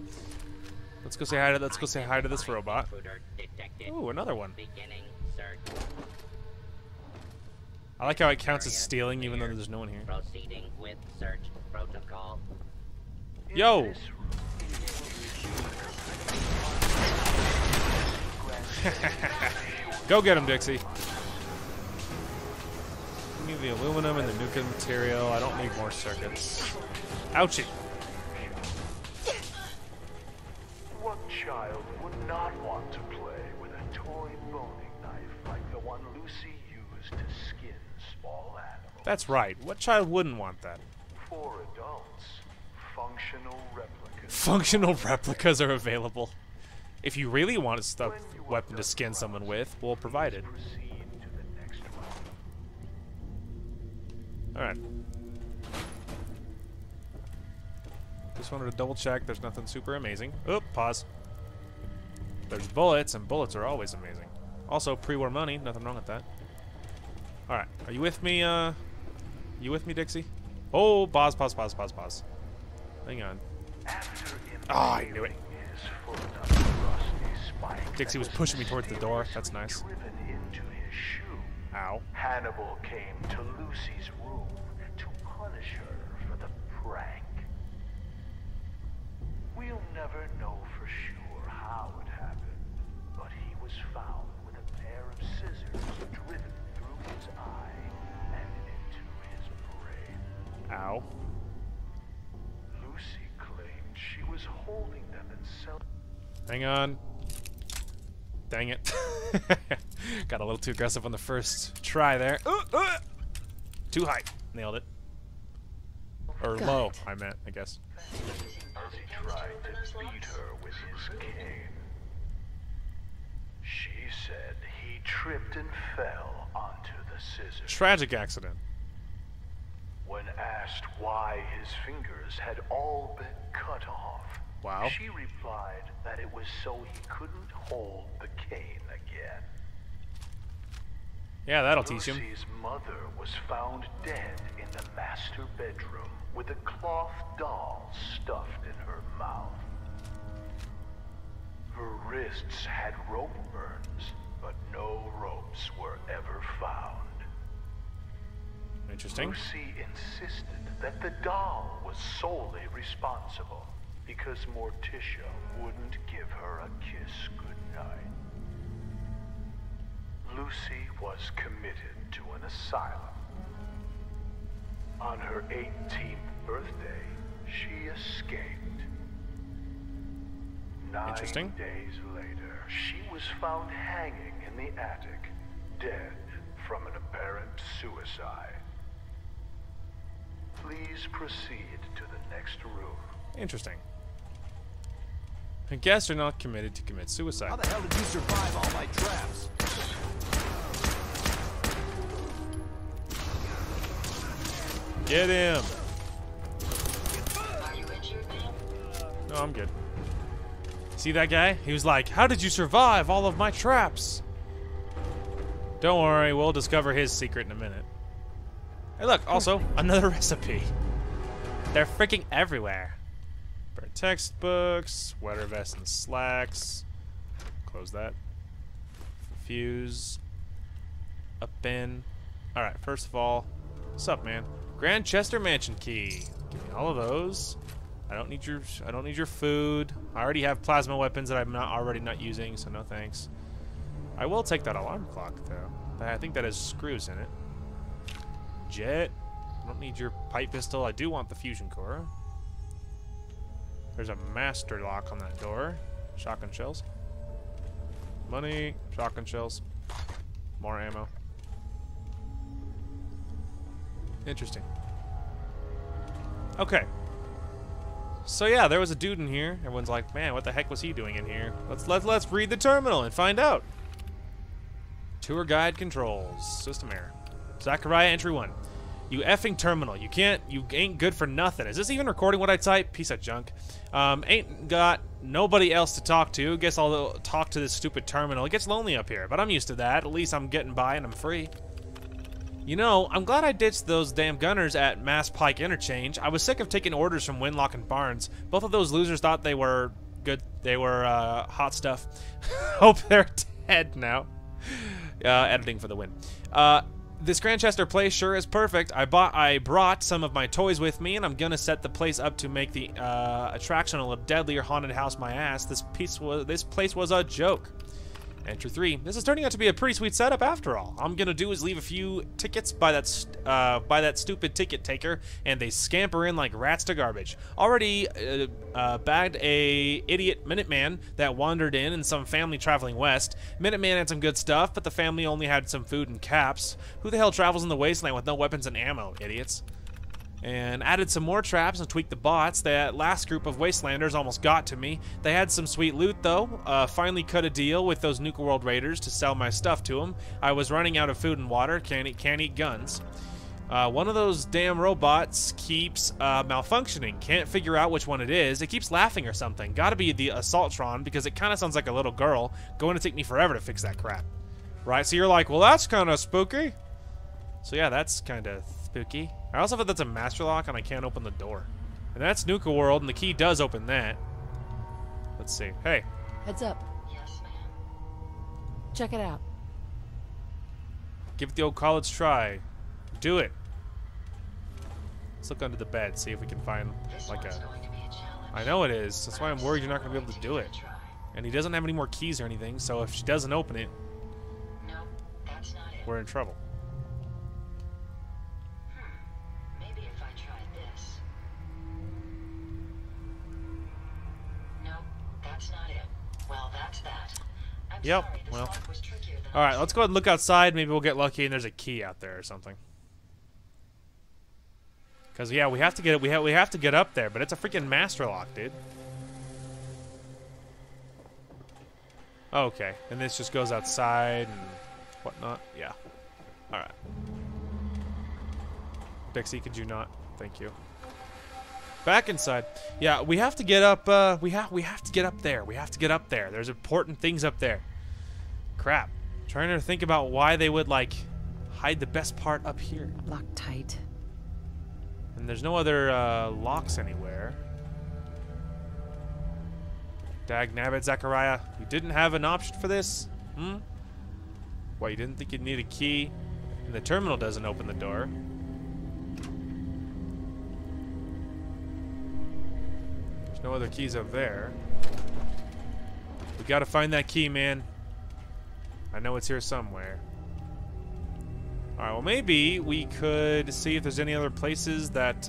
Let's go say hi to. Let's go say hi to this robot. Ooh, another one. I like how it counts as stealing, even though there's no one here. Proceeding with search protocol. Yo. Go get him, Dixie. I need the aluminum and the nuka material. I don't need more circuits. Ouchie. What child would not want to play with a toy boning knife like the one Lucy used to skin small animals? That's right. What child wouldn't want that? For adults, functional replicas. Functional replicas are available. If you really want a weapon to skin someone with, we'll provide it. Alright. Just wanted to double check. There's nothing super amazing. Oop, pause. There's bullets, and bullets are always amazing. Also, pre-war money. Nothing wrong with that. Alright. Are you with me, You with me, Dixie? Oh, pause, pause, pause, pause, pause. Hang on. Oh, I knew it. Dixie was pushing me towards the door. That's nice. Ow. Hannibal came to Lucy's room to punish her for the prank. We'll never know for sure how it happened, but he was found with a pair of scissors driven through his eye and into his brain. Ow. Lucy claimed she was holding them in self. Hang on. Dang it. Got a little too aggressive on the first try there. Too high. Nailed it. Or God. Low, I meant, I guess. As he tried to beat her with his cane, she said he tripped and fell onto the scissors. Tragic accident. When asked why his fingers had all been cut off, wow. She replied that it was so he couldn't hold the cane again. Yeah, that'll teach him. Lucy's mother was found dead in the master bedroom with a cloth doll stuffed in her mouth. Her wrists had rope burns, but no ropes were ever found. Interesting. Lucy insisted that the doll was solely responsible, because Morticia wouldn't give her a kiss goodnight. Lucy was committed to an asylum. On her 18th birthday, she escaped. 9 days later, she was found hanging in the attic, dead from an apparent suicide. Please proceed to the next room. Interesting. And guests are not committed to commit suicide. How the hell did you survive all my traps? Get him! Are you injured, man? No, I'm good. See that guy? He was like, how did you survive all of my traps? Don't worry, we'll discover his secret in a minute. Hey look, also, another recipe. They're freaking everywhere. Burnt textbooks, sweater vests and slacks. Close that. Fuse. Up in. Alright, first of all, what's up, man? Grandchester Mansion key. Give me all of those. I don't need your food. I already have plasma weapons that I'm not using, so no thanks. I will take that alarm clock though. I think that has screws in it. Jet. I don't need your pipe pistol. I do want the fusion core. There's a master lock on that door. Shotgun shells. Money. Shotgun shells. More ammo. Interesting. Okay. So yeah, there was a dude in here. Everyone's like, man, what the heck was he doing in here? Let's read the terminal and find out. Tour guide controls. System error. Zachariah entry 1. You effing terminal. You ain't good for nothing. Is this even recording what I type? Piece of junk. Ain't got nobody else to talk to. Guess I'll talk to this stupid terminal. It gets lonely up here, but I'm used to that. At least I'm getting by and I'm free. You know, I'm glad I ditched those damn gunners at Mass Pike Interchange. I was sick of taking orders from Winlock and Barnes. Both of those losers thought they were good. They were hot stuff. Hope they're dead now. Editing for the win. This Grandchester place sure is perfect. I brought some of my toys with me, and I'm gonna set the place up to make the attraction a little deadlier. Haunted house, my ass. This place was a joke. Entry 3. This is turning out to be a pretty sweet setup after all. I'm gonna do is leave a few tickets by that stupid ticket taker, and they scamper in like rats to garbage. Already bagged a idiot Minuteman that wandered in and some family traveling west. Minuteman had some good stuff, but the family only had some food and caps. Who the hell travels in the wasteland with no weapons and ammo, idiots? and added some more traps and tweaked the bots. That last group of Wastelanders almost got to me. They had some sweet loot though. Finally cut a deal with those Nuka World Raiders to sell my stuff to them. I was running out of food and water, can't eat guns. One of those damn robots keeps malfunctioning. Can't figure out which one it is. It keeps laughing or something. Gotta be the Assaultron, because it kind of sounds like a little girl. Going to take me forever to fix that crap. Right, so you're like, well, that's kind of spooky. So yeah, that's kind of spooky. I also thought that's a master lock and I can't open the door. And that's Nuka World, and the key does open that. Let's see. Hey. Heads up. Yes, ma'am. Check it out. Give it the old college try. Do it. Let's look under the bed, see if we can find like a... I know it is. That's why I'm worried you're not going to be able to do it. And he doesn't have any more keys or anything, so if she doesn't open it, no, that's not it. We're in trouble. Maybe if I tried this. No, that's not it. Well, that's that. I'm sorry, this lock was trickier than I should. Alright, let's go ahead and look outside. Maybe we'll get lucky and there's a key out there or something. Cause yeah, we have to get it. We have to get up there, but it's a freaking master lock, dude. Okay, and this just goes outside and whatnot. Yeah. All right. Dixie, could you not? Thank you. Back inside. Yeah, we have to get up. We have to get up there. We have to get up there. There's important things up there. Crap. I'm trying to think about why they would like hide the best part up here. Loctite. And there's no other locks anywhere. Dag nabbit, Zachariah. You didn't have an option for this? Hmm? Well, you didn't think you'd need a key? And the terminal doesn't open the door. There's no other keys up there. We gotta find that key, man. I know it's here somewhere. Alright, well maybe we could see if there's any other places that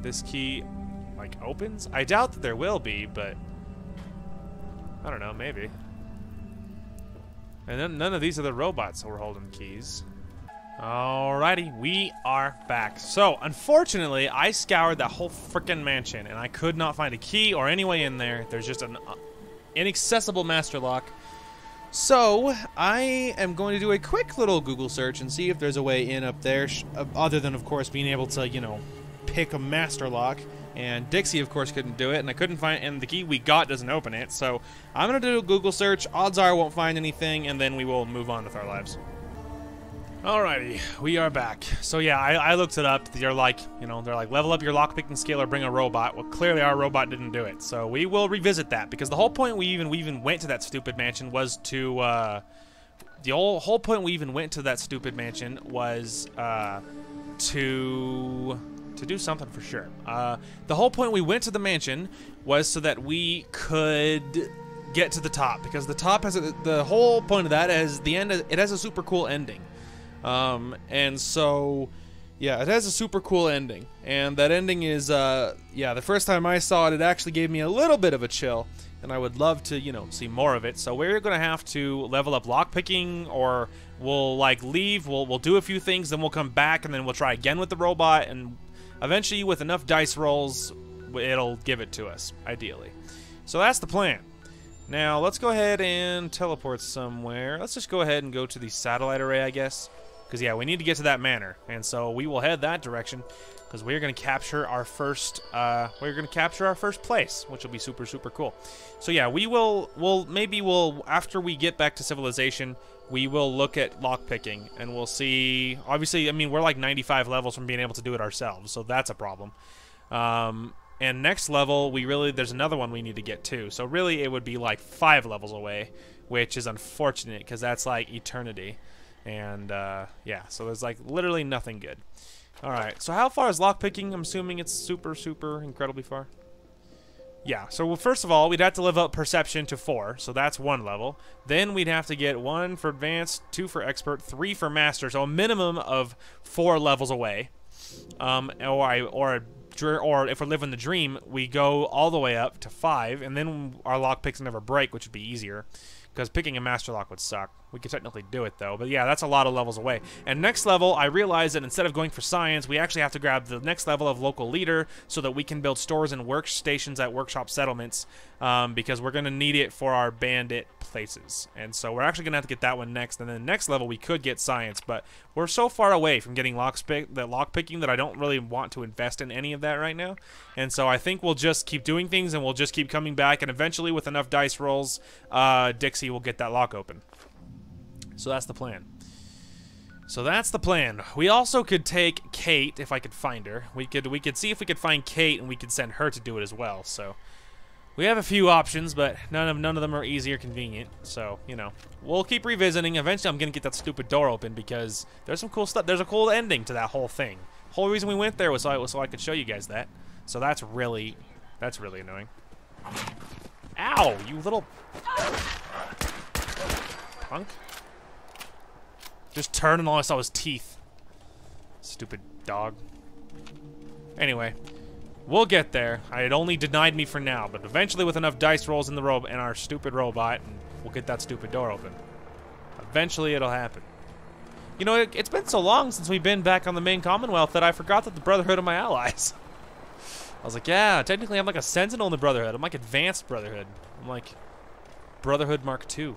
this key, like, opens. I doubt that there will be, but I don't know, maybe. And then none of these are the robots that were holding keys. Alrighty, we are back. So, unfortunately, I scoured that whole frickin' mansion, and I could not find a key or any way in there. There's just an inaccessible master lock. So, I am going to do a quick little Google search and see if there's a way in up there, other than, of course, being able to, you know, pick a master lock. And Dixie, of course, couldn't do it, and I couldn't find, and the key we got doesn't open it. So, I'm going to do a Google search. Odds are I won't find anything, and then we will move on with our lives. Alrighty, we are back. So, yeah, I looked it up. They're like, you know, they're like, level up your lockpicking skill or bring a robot. Well, clearly our robot didn't do it. So we will revisit that, because the whole point we even went to that stupid mansion was to, to do something for sure. The whole point we went to the mansion was so that we could get to the top, because the top has, the whole point of that is the end, it has a super cool ending. And so, yeah, it has a super cool ending, and that ending is, yeah, the first time I saw it, it actually gave me a little bit of a chill, and I would love to, you know, see more of it. So we're gonna have to level up lockpicking, or we'll, like, leave, we'll do a few things, then we'll come back, and then we'll try again with the robot, and eventually, with enough dice rolls, it'll give it to us, ideally. So that's the plan. Now, let's go ahead and teleport somewhere. Let's just go ahead and go to the satellite array, I guess. Because, yeah, we need to get to that manor, and so we will head that direction, because we're going to capture our first, place, which will be super, super cool. So, yeah, we will, after we get back to civilization, we will look at lockpicking, and we'll see, obviously, I mean, we're like 95 levels from being able to do it ourselves, so that's a problem. And next level, we really, there's another one we need to get to, so really it would be like 5 levels away, which is unfortunate, because that's like eternity. And yeah, so there's like literally nothing good. All right, so how far is lockpicking? I'm assuming it's super, super incredibly far. Yeah, so well, first of all, we'd have to level up perception to 4, so that's 1 level. Then we'd have to get 1 for advanced, 2 for expert, 3 for master, so a minimum of 4 levels away. Or if we're living the dream, we go all the way up to 5, and then our lock picks never break, which would be easier, because picking a master lock would suck. We could technically do it, though. But yeah, that's a lot of levels away. And next level, I realized that instead of going for science, we actually have to grab the next level of local leader so that we can build stores and workstations at workshop settlements because we're going to need it for our bandit places. And so we're actually going to have to get that one next. And then the next level, we could get science. But we're so far away from getting lock picking that I don't really want to invest in any of that right now. And so I think we'll just keep doing things and we'll just keep coming back. And eventually, with enough dice rolls, Dixie will get that lock open. So that's the plan. We also could take Kate, if I could find her. We could see if we could find Kate, and we could send her to do it as well. So we have a few options, but none of them are easy or convenient. So, you know, we'll keep revisiting. Eventually, I'm gonna get that stupid door open because there's some cool stuff. There's a cool ending to that whole thing. Whole reason we went there was so I could show you guys that. So that's really annoying. Ow, you little punk. Just turned and all I saw was teeth. Stupid dog. Anyway, we'll get there. It only denied me for now, but eventually with enough dice rolls in the robot and our stupid robot, we'll get that stupid door open. Eventually it'll happen. You know, it's been so long since we've been back on the main Commonwealth that I forgot that the Brotherhood of my allies. I was like, yeah, technically I'm like a sentinel in the Brotherhood. I'm like advanced Brotherhood. I'm like Brotherhood Mark II.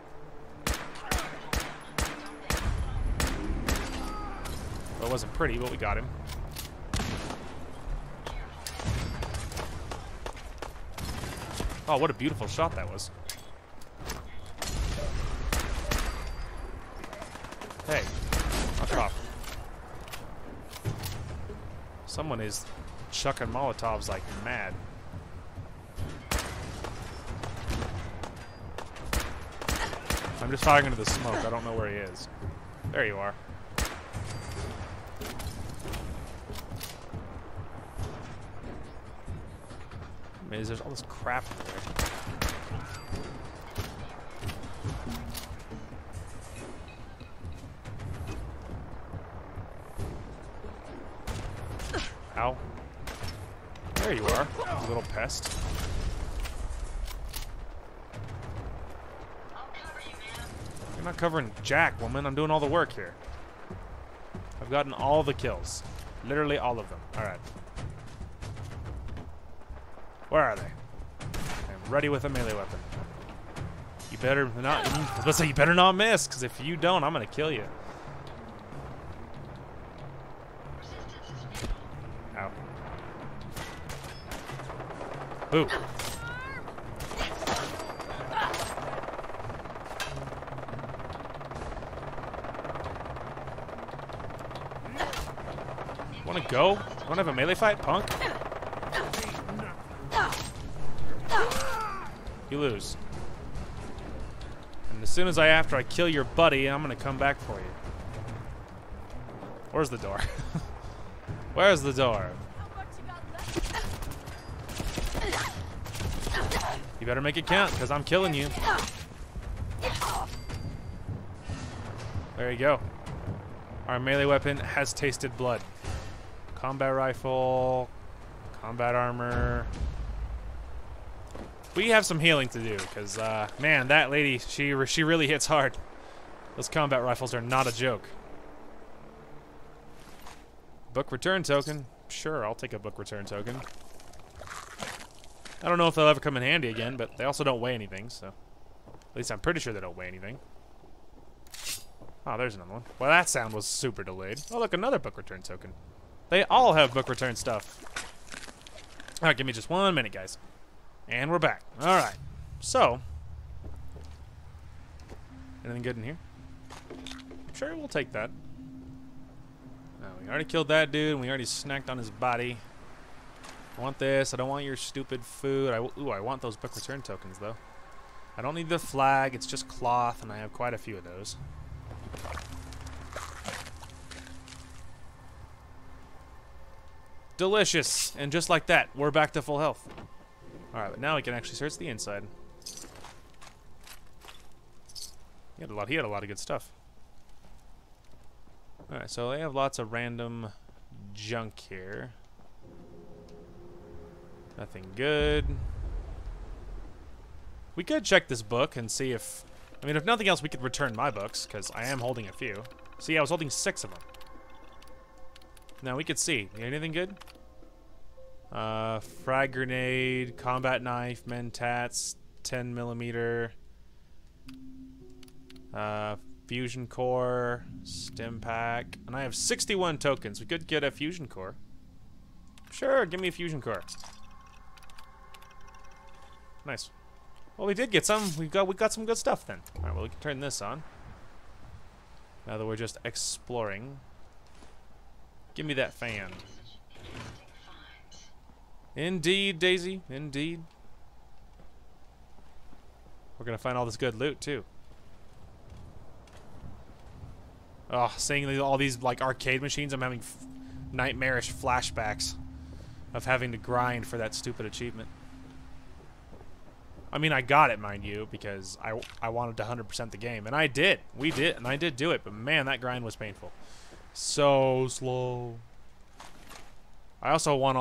It wasn't pretty, but we got him. Oh, what a beautiful shot that was. Hey, knock it off. Someone is chucking Molotovs like mad. I'm just firing into the smoke. I don't know where he is. There you are. Is there's all this crap in there. Ow. There you are, you little pest. You're not covering jack, woman. I'm doing all the work here. I've gotten all the kills. Literally all of them. Alright. Where are they? I'm ready with a melee weapon. You better not. I was about to say you better not miss, because if you don't, I'm gonna kill you. Ow. Ooh. Wanna go? Wanna have a melee fight, punk? You lose. And as soon as after I kill your buddy, I'm gonna come back for you. Where's the door? Where's the door? You better make it count, because I'm killing you. There you go. Our melee weapon has tasted blood. Combat rifle, combat armor. We have some healing to do, because, man, that lady, she really hits hard. Those combat rifles are not a joke. Book return token? Sure, I'll take a book return token. I don't know if they'll ever come in handy again, but they also don't weigh anything, so. At least I'm pretty sure they don't weigh anything. Oh, there's another one. Well, that sound was super delayed. Oh, look, another book return token. They all have book return stuff. All right, give me just 1 minute, guys. And we're back. All right. So, anything good in here? Sure, we'll take that. No, we already killed that dude, and we already snacked on his body. I want this. I don't want your stupid food. Ooh, I want those book return tokens, though. I don't need the flag. It's just cloth, and I have quite a few of those. Delicious. And just like that, we're back to full health. Alright, but now we can actually search the inside. He had a lot of good stuff. Alright, so they have lots of random junk here. Nothing good. We could check this book and see if I mean, if nothing else, we could return my books, because I am holding a few. See, I was holding 6 of them. Now, we could see. You got anything good? Frag grenade, combat knife, mentats, 10mm, fusion core, stim pack, and I have 61 tokens. We could get a fusion core. Sure, give me a fusion core. Nice. Well, we did get some. We got some good stuff then. All right, well, we can turn this on. Now that we're just exploring. Give me that fan. Indeed, Daisy. Indeed. We're gonna find all this good loot too. Oh, seeing all these like arcade machines, I'm having nightmarish flashbacks of having to grind for that stupid achievement. I mean, I got it, mind you, because I wanted to 100% the game, and I did. We did, and I did do it, but man, that grind was painful. So slow. I also want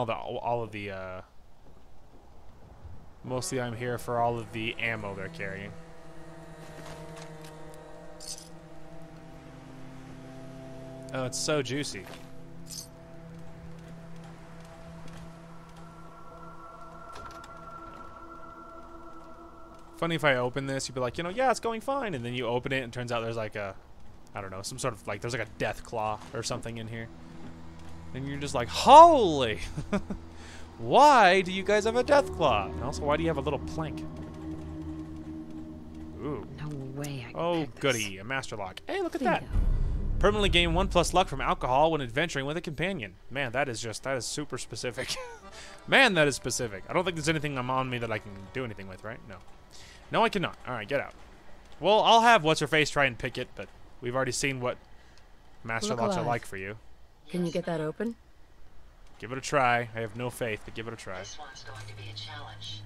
mostly I'm here for all of the ammo they're carrying. Oh, it's so juicy. Funny if I open this, you'd be like, you know, yeah, it's going fine, and then you open it and it turns out there's like a, I don't know, some sort of like, there's like a death claw or something in here. And you're just like, holy! Why do you guys have a death claw? And also, why do you have a little plank? Ooh. No way. Oh, goody, a master lock. Hey, look at that. Permanently gain 1+ luck from alcohol when adventuring with a companion. Man, that is super specific. Man, that is specific. I don't think there's anything on me that I can do anything with, right? No. No, I cannot. All right, get out. Well, I'll have What's-Her-Face try and pick it, but we've already seen what master locks are like for you. Can you get that open? Give it a try. I have no faith, but give it a try. This one's going to be a challenge,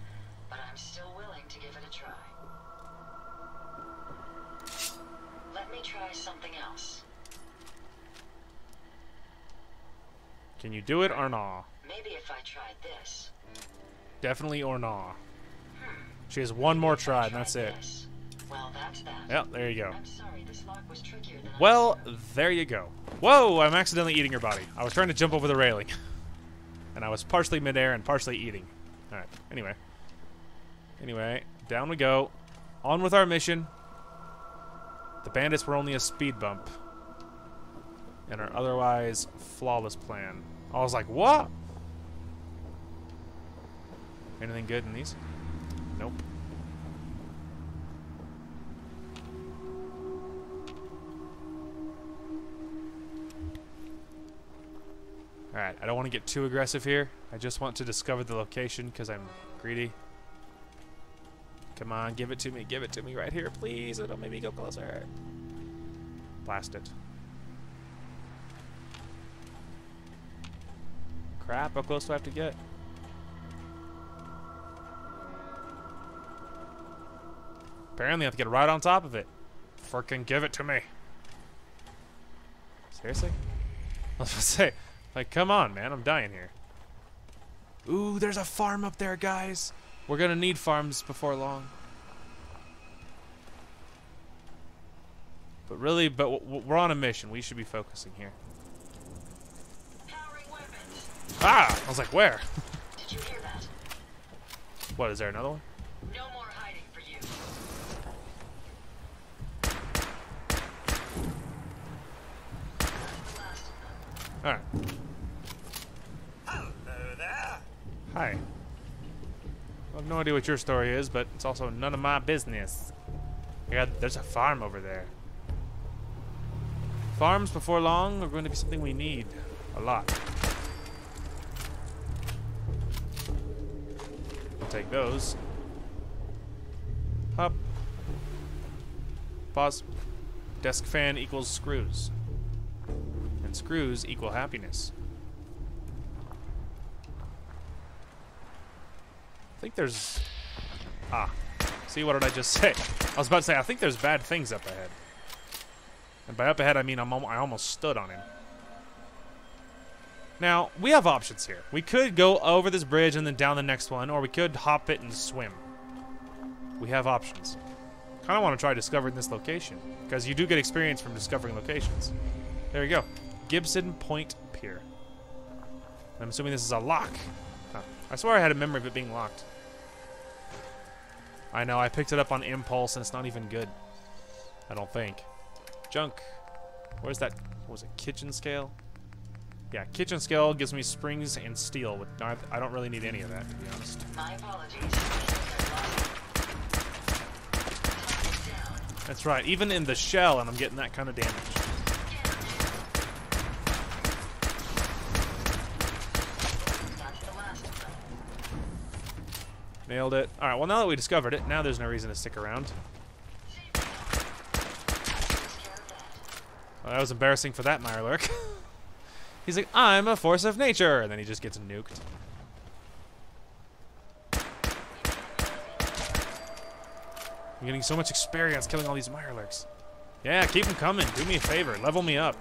but I'm still willing to give it a try. Let me try something else. Can you do it or nah? Maybe if I tried this. Definitely or nah. She has one more try, and that's it. Well, that's that. Yep, there you go. I'm sorry, this lock was trickier than well, there you go. Whoa, I'm accidentally eating her body. I was trying to jump over the railing. And I was partially midair and partially eating. Alright, anyway. Anyway, down we go. On with our mission. The bandits were only a speed bump in our otherwise flawless plan. I was like, what? Anything good in these? Nope. Alright, I don't want to get too aggressive here. I just want to discover the location because I'm greedy. Come on, give it to me. Give it to me right here, please. It'll make me go closer. Blast it. Crap, how close do I have to get? Apparently I have to get right on top of it. Frickin' give it to me. Seriously? I was about to say, like, come on, man, I'm dying here. Ooh, there's a farm up there, guys. We're gonna need farms before long. But really, we're on a mission. We should be focusing here. Powering weapons. Ah, I was like, where? Did you hear that? What, is there another one? No more. Alright. Hello there. Hi. I have no idea what your story is, but it's also none of my business. Yeah, there's a farm over there. Farms before long are going to be something we need a lot. We'll take those. Hop. Pause. Desk fan equals screws. Screws equal happiness. I think there's... Ah. See, what did I just say? I was about to say, I think there's bad things up ahead. And by up ahead, I mean I almost stood on him. Now, we have options here. We could go over this bridge and then down the next one, or we could hop it and swim. We have options. Kind of want to try discovering this location, because you do get experience from discovering locations. There you go. Gibson Point Pier. I'm assuming this is a lock. Huh. I swear I had a memory of it being locked. I know, I picked it up on impulse, and it's not even good. I don't think. Junk. Where's that? What was it? Kitchen scale? Yeah, kitchen scale gives me springs and steel. With I don't really need any of that, to be honest. My apologies. That's right. Even in the shell, and I'm getting that kind of damage. Nailed it. Alright, well now that we discovered it, now there's no reason to stick around. Well, that was embarrassing for that Mirelurk. He's like, I'm a force of nature! And then he just gets nuked. I'm getting so much experience killing all these Mirelurks. Yeah, keep them coming. Do me a favor. Level me up.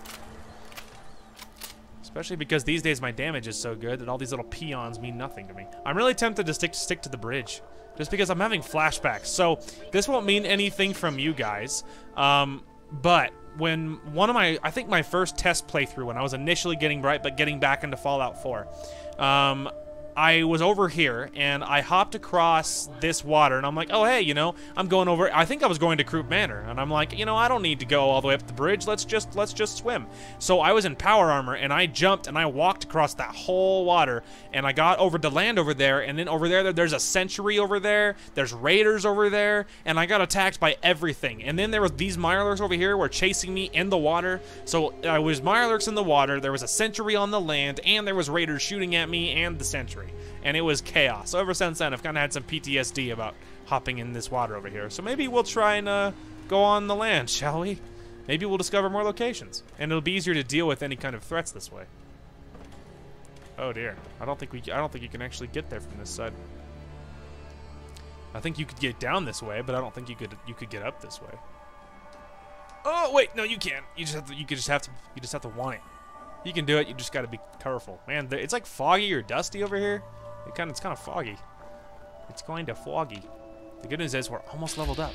Especially because these days my damage is so good that all these little peons mean nothing to me. I'm really tempted to stick to the bridge, just because I'm having flashbacks. So this won't mean anything from you guys, but when one of my, I think my first test playthrough when I was initially getting back into Fallout 4, I was over here and I hopped across this water and I'm like, oh hey, you know, I'm going over. I think I was going to Croup Manor and I'm like, you know, I don't need to go all the way up the bridge. Let's just swim. So I was in power armor and I jumped and I walked across that whole water and I got over to land over there, and then over there there's a sentry over there, there's raiders over there, and I got attacked by everything. And then there was these Mirelurks over here were chasing me in the water. So I was Mirelurks in the water, there was a sentry on the land, and there was raiders shooting at me and the sentry. And it was chaos. So ever since then, I've kind of had some PTSD about hopping in this water over here. So maybe we'll try and go on the land, shall we? Maybe we'll discover more locations. And it'll be easier to deal with any kind of threats this way. Oh dear. I don't think you can actually get there from this side. I think you could get down this way, but I don't think you could get up this way. Oh wait, no you can't. You just have to want it. You can do it, you just gotta be careful. Man, it's like foggy or dusty over here. It's kind of foggy. It's kind of foggy. The good news is we're almost leveled up.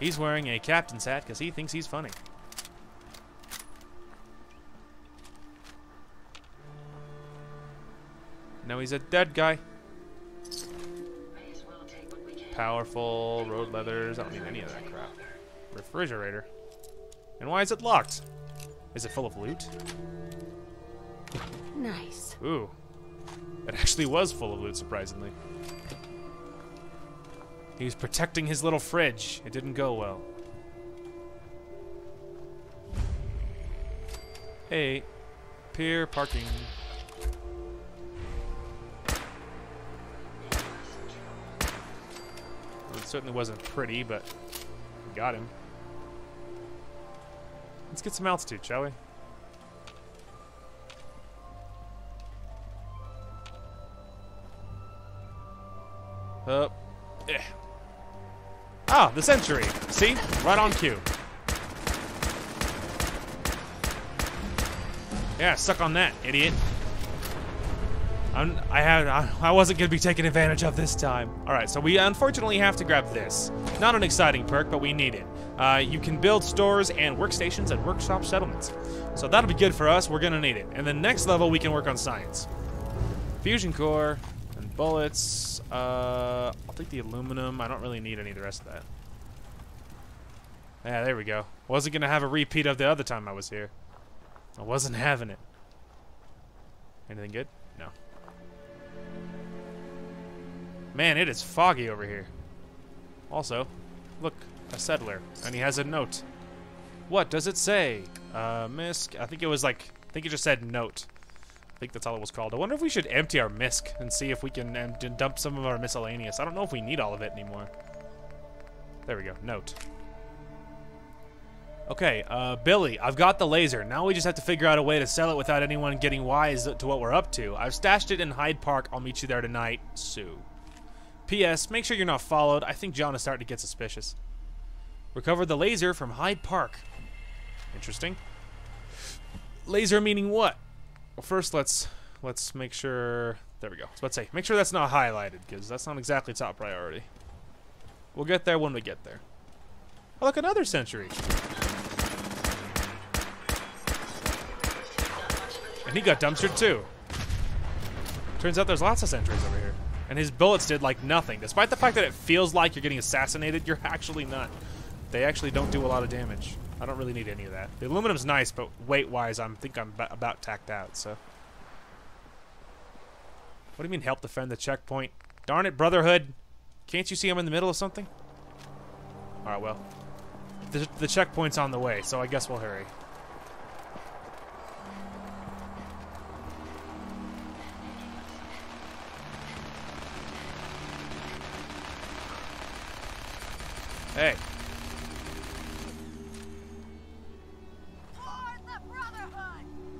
He's wearing a captain's hat because he thinks he's funny. No, he's a dead guy. Powerful, road leathers, I don't need any of that crap. Refrigerator. And why is it locked? Is it full of loot? Nice. Ooh. It actually was full of loot, surprisingly. He was protecting his little fridge. It didn't go well. Hey. Pier parking. Certainly wasn't pretty, but we got him. Let's get some altitude, shall we? Up. Yeah. Ah, the sentry. See? Right on cue. Yeah, suck on that, idiot. I wasn't going to be taken advantage of this time. Alright, so we unfortunately have to grab this. Not an exciting perk, but we need it. You can build stores and workstations and workshop settlements. So that'll be good for us. We're going to need it. And then next level, we can work on science. Fusion core and bullets. I'll take the aluminum. I don't really need any of the rest of that. Yeah, there we go. Wasn't going to have a repeat of the other time I was here. I wasn't having it. Anything good? No. Man, it is foggy over here. Also, look, a settler, and he has a note. What does it say? Misc, I think it just said note. I think that's all it was called. I wonder if we should empty our misc and see if we can dump some of our miscellaneous. I don't know if we need all of it anymore. There we go, note. Okay, Billy, I've got the laser. Now we just have to figure out a way to sell it without anyone getting wise to what we're up to. I've stashed it in Hyde Park. I'll meet you there tonight, Sue. P.S. Make sure you're not followed. I think John is starting to get suspicious. Recovered the laser from Hyde Park. Interesting. Laser meaning what? Well, first, let's make sure There we go. I was about to say, make sure that's not highlighted, because that's not exactly top priority. We'll get there when we get there. Oh, look, another sentry. And he got dumpstered too. Turns out there's lots of sentries over here. And his bullets did like nothing. Despite the fact that it feels like you're getting assassinated, you're actually not. They actually don't do a lot of damage. I don't really need any of that. The aluminum's nice, but weight-wise, I think I'm about tacked out, so. What do you mean help defend the checkpoint? Darn it, Brotherhood. Can't you see I'm in the middle of something? All right, well. The checkpoint's on the way, so I guess we'll hurry. Hey.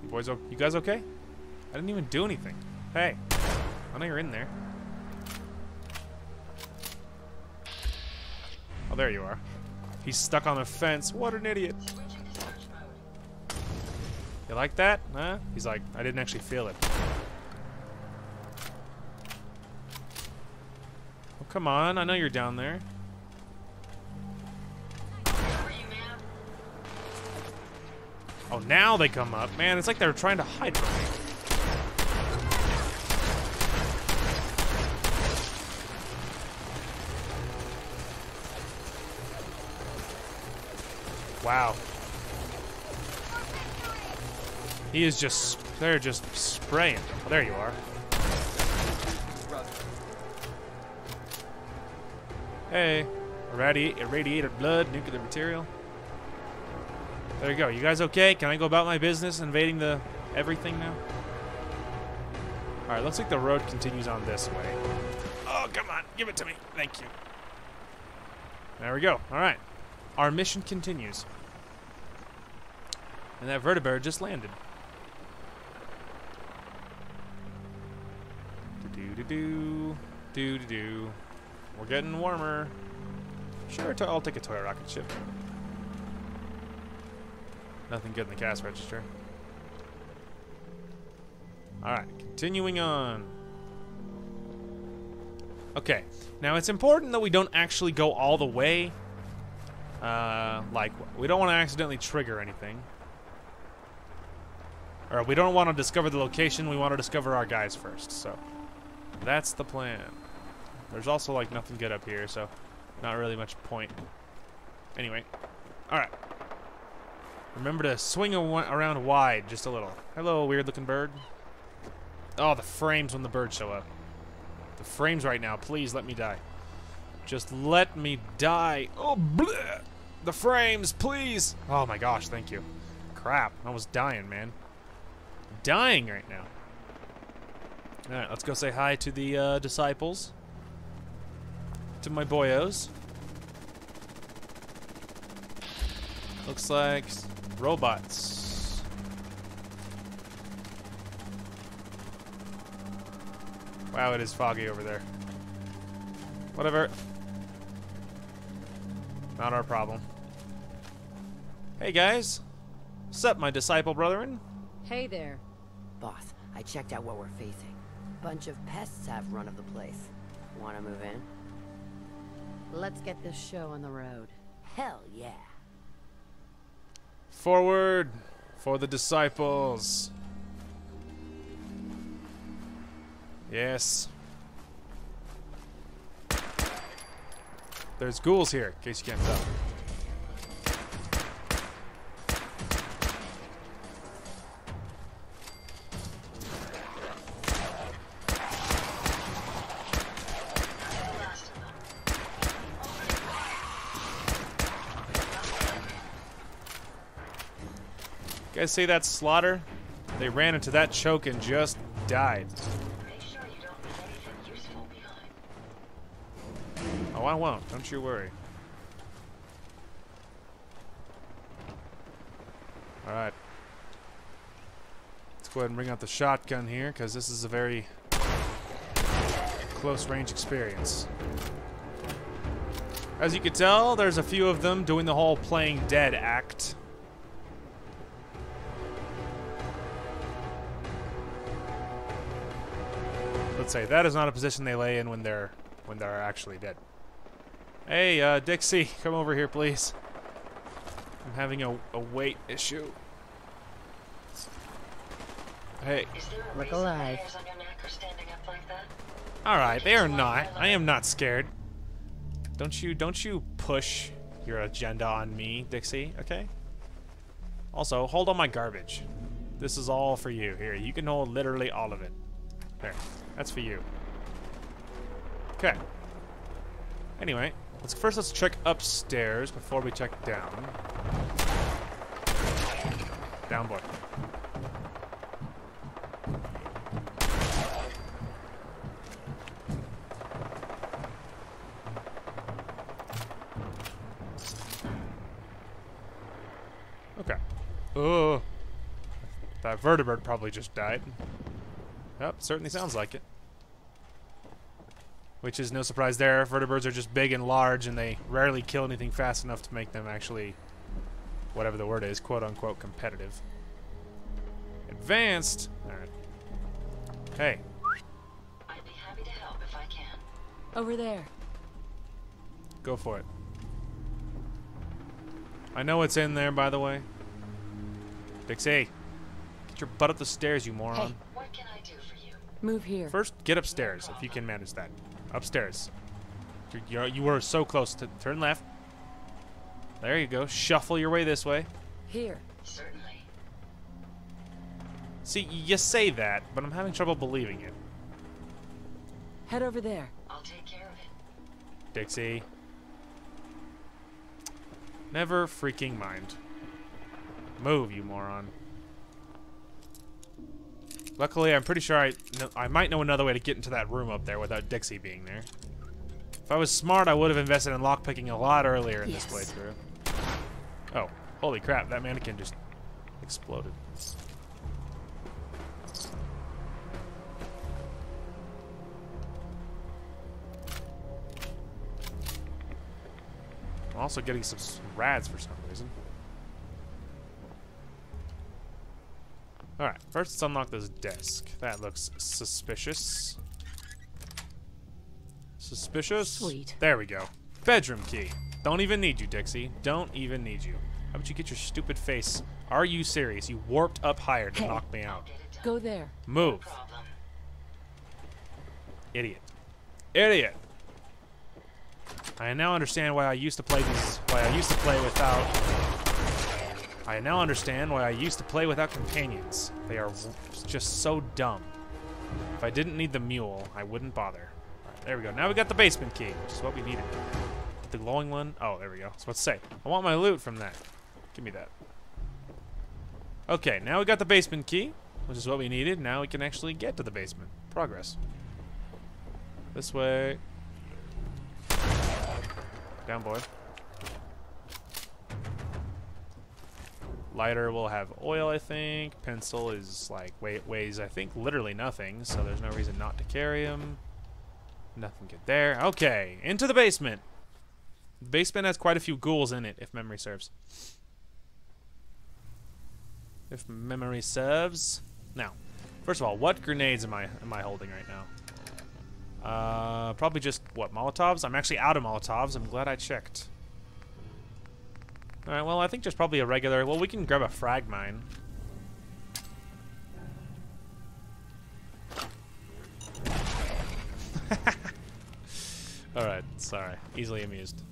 You boys, you guys okay? I didn't even do anything. Hey, I know you're in there. Oh, there you are. He's stuck on the fence. What an idiot. You like that? Huh? He's like, I didn't actually feel it. Oh, come on. I know you're down there. Oh, now they come up. Man, it's like they're trying to hide from me. Wow. He is just, they're just spraying. Oh, there you are. Hey. Irradiated blood, nuclear material. There you go. You guys okay? Can I go about my business invading the everything now? Alright, looks like the road continues on this way. Oh, come on. Give it to me. Thank you. There we go. Alright. Our mission continues. And that vertebrae just landed. Do-do-do-do. We're getting warmer. Sure, I'll take a toy rocket ship. Nothing good in the cash register. Alright, continuing on. Okay, now it's important that we don't actually go all the way. Like, we don't want to accidentally trigger anything. Or we don't want to discover the location, we want to discover our guys first, so. That's the plan. There's also, like, nothing good up here, so not really much point. Anyway, alright. Remember to swing around wide just a little. Hello, weird-looking bird. Oh, the frames when the birds show up. The frames right now. Please let me die. Just let me die. Oh, bleh. The frames, please. Oh, my gosh, thank you. Crap, I was dying, man. I'm dying right now. All right, let's go say hi to the disciples. To my boyos. Looks like... robots. Wow, it is foggy over there. Whatever. Not our problem. Hey guys. What's up, my disciple brethren? Hey there. Boss, I checked out what we're facing. Bunch of pests have run of the place. Wanna move in? Let's get this show on the road. Hell yeah. Forward for the disciples. Yes. There's ghouls here, in case you can't tell. You guys see that slaughter? They ran into that choke and just died. Sure you don't leave useful behind. Oh, I won't. Don't you worry. All right. Let's go ahead and bring out the shotgun here, because this is a very close-range experience. As you can tell, there's a few of them doing the whole playing dead act. Let's say that is not a position they lay in when they're actually dead. Hey, Dixie, come over here, please. I'm having a weight issue. Hey. Look alive. All right, they are not. I am not scared. Don't you push your agenda on me, Dixie? Okay. Also, hold on my garbage. This is all for you. Here, you can hold literally all of it. There, that's for you. Okay. Anyway, let's check upstairs before we check down. Down, boy. Okay. Oh, that vertebrate probably just died. Yep, certainly sounds like it. Which is no surprise there. Vertebrates are just big and large, and they rarely kill anything fast enough to make them actually, whatever the word is, quote-unquote competitive. Advanced. All right. Hey. I'd be happy to help if I can. Over there. Go for it. I know what's in there, by the way. Dixie, get your butt up the stairs, you moron. Hey, what can I do for you? Move here. First, get upstairs if you can manage that. Upstairs. You were so close to turn left. There you go. Shuffle your way this way. Here. Certainly. See, you say that, but I'm having trouble believing it. Head over there. I'll take care of it. Dixie. Never freaking mind. Move, you moron. Luckily, I'm pretty sure I might know another way to get into that room up there without Dixie being there. If I was smart, I would have invested in lockpicking a lot earlier in this playthrough. Oh, holy crap, that mannequin just exploded. I'm also getting some rads for some reason. Alright, first let's unlock this desk. That looks suspicious. Suspicious? Sweet. There we go. Bedroom key. Don't even need you, Dixie. Don't even need you. How about you get your stupid face? Are you serious? You warped up higher to knock me out. Go there. Move. Idiot. Idiot. I now understand why I used to play these. I now understand why I used to play without companions. They are just so dumb. If I didn't need the mule, I wouldn't bother. All right, there we go. Now we got the basement key, which is what we needed. The glowing one. Oh, there we go. So let's say I want my loot from that. Give me that. Okay, now we got the basement key, which is what we needed. Now we can actually get to the basement. Progress. This way. Down, boy. Lighter will have oil, I think. Pencil is like weighs, I think, literally nothing, so there's no reason not to carry them. Nothing good there. Okay, into the basement. The basement has quite a few ghouls in it, if memory serves. If memory serves. Now, first of all, what grenades am I holding right now? Probably just, what, Molotovs? I'm actually out of Molotovs. I'm glad I checked. Alright, well, I think just probably a regular... Well, we can grab a frag mine. Alright, sorry. Easily amused.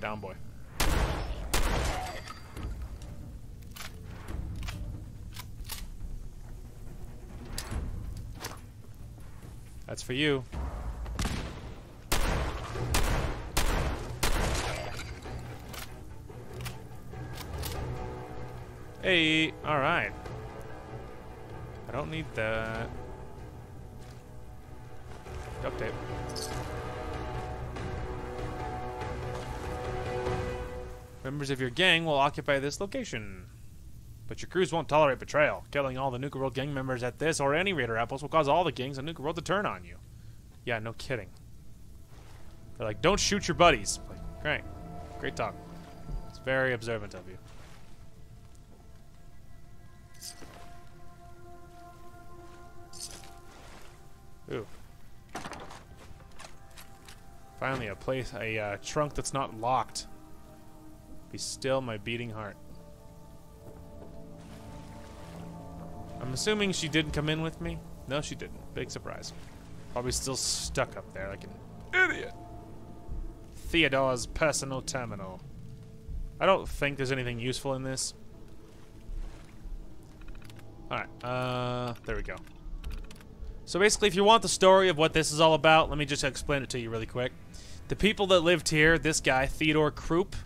Down, boy. That's for you. Hey, all right. I don't need that. Duct tape. Members of your gang will occupy this location. But your crews won't tolerate betrayal. Killing all the Nuka World gang members at this or any Raider Apples will cause all the gangs in Nuka World to turn on you. Yeah, no kidding. They're like, don't shoot your buddies. Like, great. Great talk. It's very observant of you. Ooh. Finally, a place, a trunk that's not locked. Be still, my beating heart. I'm assuming she didn't come in with me. No, she didn't. Big surprise. Probably still stuck up there like an idiot. Theodore's personal terminal. I don't think there's anything useful in this. Alright, there we go. So basically, if you want the story of what this is all about, let me just explain it to you really quick. The people that lived here, this guy, Theodore Croup,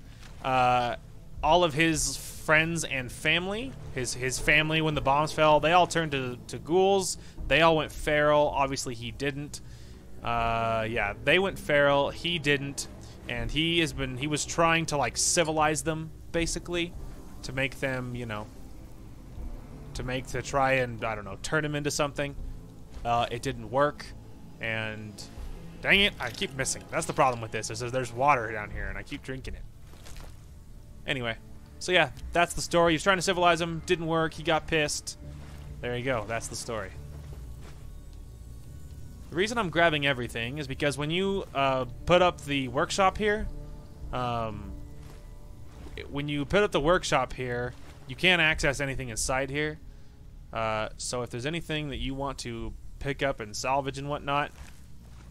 all of his friends and family, his family when the bombs fell, they all turned to ghouls. They all went feral. Obviously, he didn't. Yeah, they went feral. He didn't. And he was trying to, like, civilize them, basically, to make them, you know, to try and, I don't know, turn them into something. It didn't work, and dang it, I keep missing. That's the problem with this, is there's water down here, and I keep drinking it. Anyway, so yeah, that's the story. He was trying to civilize him, didn't work, he got pissed. There you go, that's the story. The reason I'm grabbing everything is because when you put up the workshop here, you can't access anything inside here. So if there's anything that you want to pick up and salvage and whatnot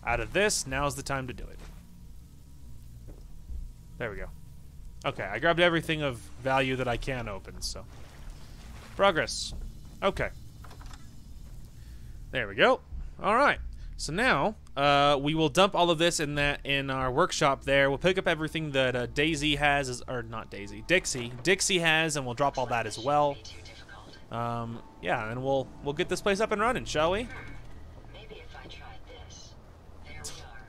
out of this, now's the time to do it. There we go. Okay, I grabbed everything of value that I can open, so. Progress. Okay. There we go. All right. So now, we will dump all of this in our workshop there. We'll pick up everything that Dixie has, and we'll drop all that as well. Yeah, and we'll get this place up and running, shall we? Maybe if I tried this. There we are,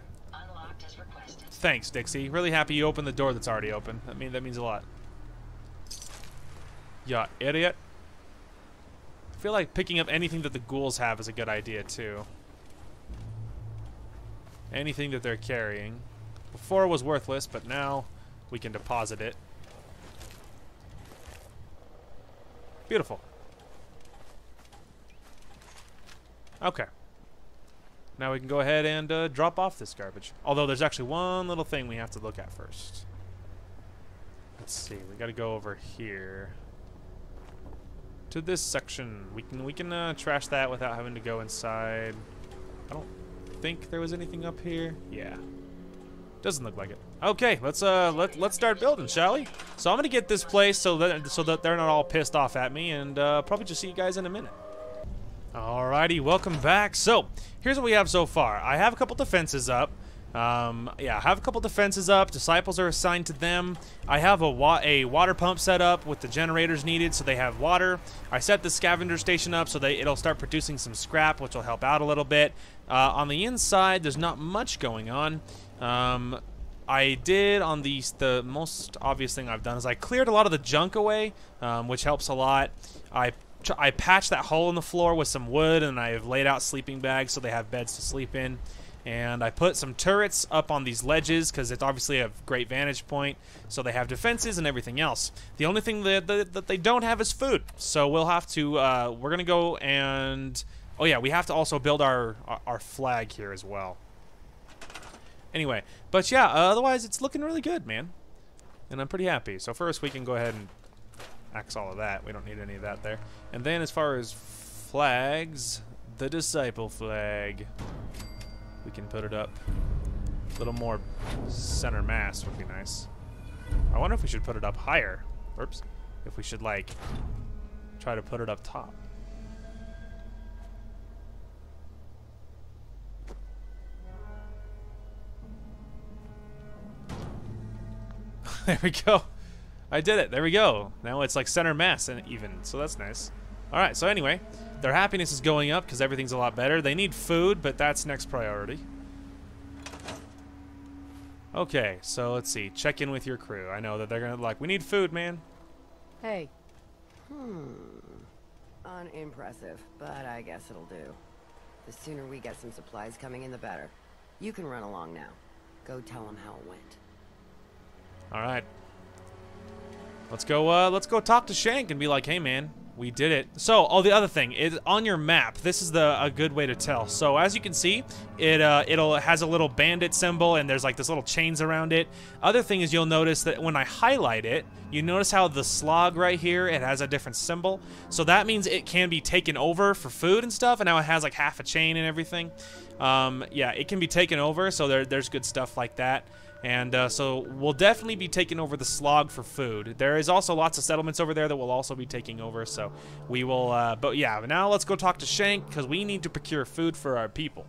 unlocked as requested. Thanks, Dixie. Really happy you opened the door that's already open. That means a lot. Ya idiot. I feel like picking up anything that the ghouls have is a good idea too. Anything that they're carrying. Before it was worthless, but now we can deposit it. Beautiful. Okay. Now we can go ahead and drop off this garbage. Although there's actually one little thing we have to look at first. Let's see. We got to go over here to this section. We can trash that without having to go inside. I don't think there was anything up here. Yeah, doesn't look like it. Okay, let's start building, shall we? So I'm gonna get this place so that they're not all pissed off at me, and probably just see you guys in a minute. Alrighty, welcome back. So here's what we have so far. I have a couple defenses up. I have a couple defenses up. Disciples are assigned to them. I have a water pump set up with the generators needed, so they have water. I set the scavenger station up so it'll start producing some scrap, which will help out a little bit. On the inside, there's not much going on. I did on the most obvious thing I've done is I cleared a lot of the junk away, which helps a lot. I patched that hole in the floor with some wood, and I've laid out sleeping bags so they have beds to sleep in. And I put some turrets up on these ledges because it's obviously a great vantage point, so they have defenses and everything else. The only thing that they don't have is food, so we'll have to we're gonna go and we have to also build our flag here as well. Anyway, but yeah, otherwise it's looking really good, man, and I'm pretty happy. So first we can go ahead and axe all of that. We don't need any of that there. And then as far as flags, the disciple flag, we can put it up. A little more center mass would be nice. I wonder if we should put it up higher. Oops. If we should, like, try to put it up top. There we go. I did it. There we go. Now it's like center mass and even. So that's nice. All right. So anyway, their happiness is going up because everything's a lot better. They need food, but that's next priority. Okay. So let's see. Check in with your crew. I know that they're going to like, we need food, man. Hey. Unimpressive, but I guess it'll do. The sooner we get some supplies coming in, the better. You can run along now. Go tell them how it went. All right. Let's go talk to Shank and be like, hey, man, We did it. So, oh, the other thing is on your map. This is a good way to tell. So, as you can see, it has a little bandit symbol, and there's like this little chains around it. Other thing is you'll notice that when I highlight it, you notice how the slog right here, it has a different symbol. So that means it can be taken over for food and stuff, and now it has like half a chain and everything. Yeah, it can be taken over. So there's good stuff like that. And so we'll definitely be taking over the slog for food. There is also lots of settlements over there that we'll also be taking over. So we will, but yeah, now let's go talk to Shank because we need to procure food for our people.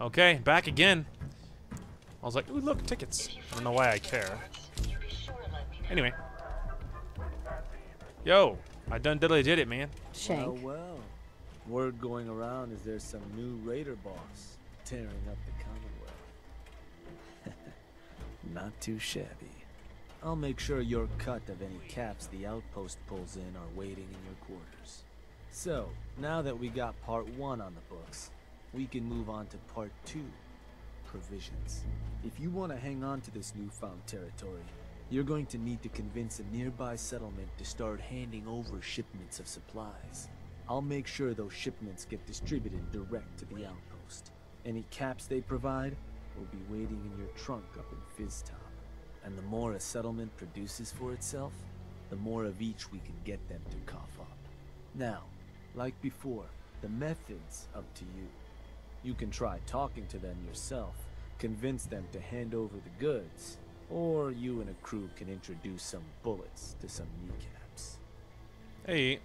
Okay, back again. I was like, ooh, look, tickets. I don't know why I care. Anyway. Yo, I done diddly did it, man. Shank. Oh, well. Word going around is there's some new raider boss tearing up the Commonwealth. Not too shabby. I'll make sure your cut of any caps the outpost pulls in are waiting in your quarters. So, now that we got part one on the books, we can move on to part two, provisions. If you want to hang on to this newfound territory, you're going to need to convince a nearby settlement to start handing over shipments of supplies. I'll make sure those shipments get distributed direct to the outpost. Any caps they provide will be waiting in your trunk up in Fizztop. And the more a settlement produces for itself, the more of each we can get them to cough up. Now, like before, the method's up to you. You can try talking to them yourself, convince them to hand over the goods, or you and a crew can introduce some bullets to some kneecaps. Hey.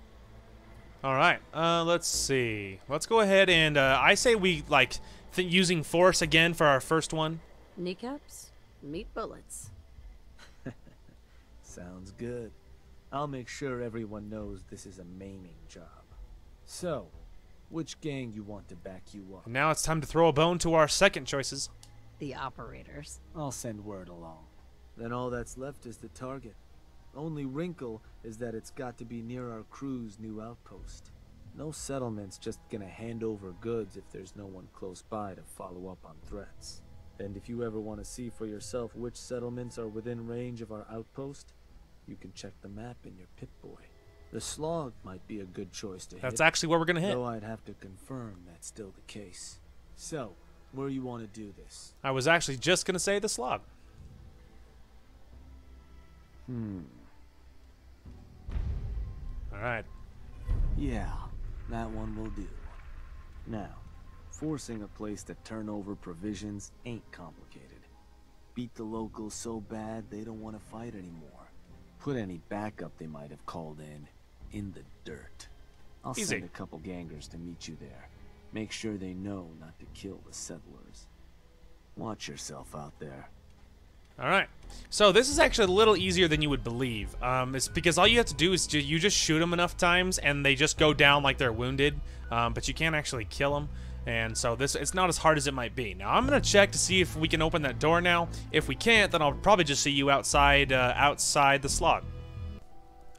Alright, let's see. Let's go ahead and, I say we, like, using force again for our first one. Kneecaps, meat bullets. Sounds good. I'll make sure everyone knows this is a maiming job. So, which gang you want to back you up? Now it's time to throw a bone to our second choices. The operators. I'll send word along. Then all that's left is the target. Only wrinkle is that it's got to be near our crew's new outpost. No settlement's just gonna hand over goods if there's no one close by to follow up on threats. And if you ever want to see for yourself which settlements are within range of our outpost, you can check the map in your Pip-Boy. The slog might be a good choice to hit. That's actually where we're gonna hit. Though I'd have to confirm that's still the case. So, where you want to do this? I was actually just gonna say the slog. Alright. Yeah. That one will do. Now, forcing a place to turn over provisions ain't complicated. Beat the locals so bad they don't want to fight anymore. Put any backup they might have called in the dirt. I'll send a couple gangers to meet you there. Make sure they know not to kill the settlers. Watch yourself out there. All right, so this is actually a little easier than you would believe. It's because all you have to do is you just shoot them enough times, and they just go down like they're wounded. But you can't actually kill them, and so it's not as hard as it might be. Now I'm gonna check to see if we can open that door now. If we can't, then I'll probably just see you outside, outside the slot.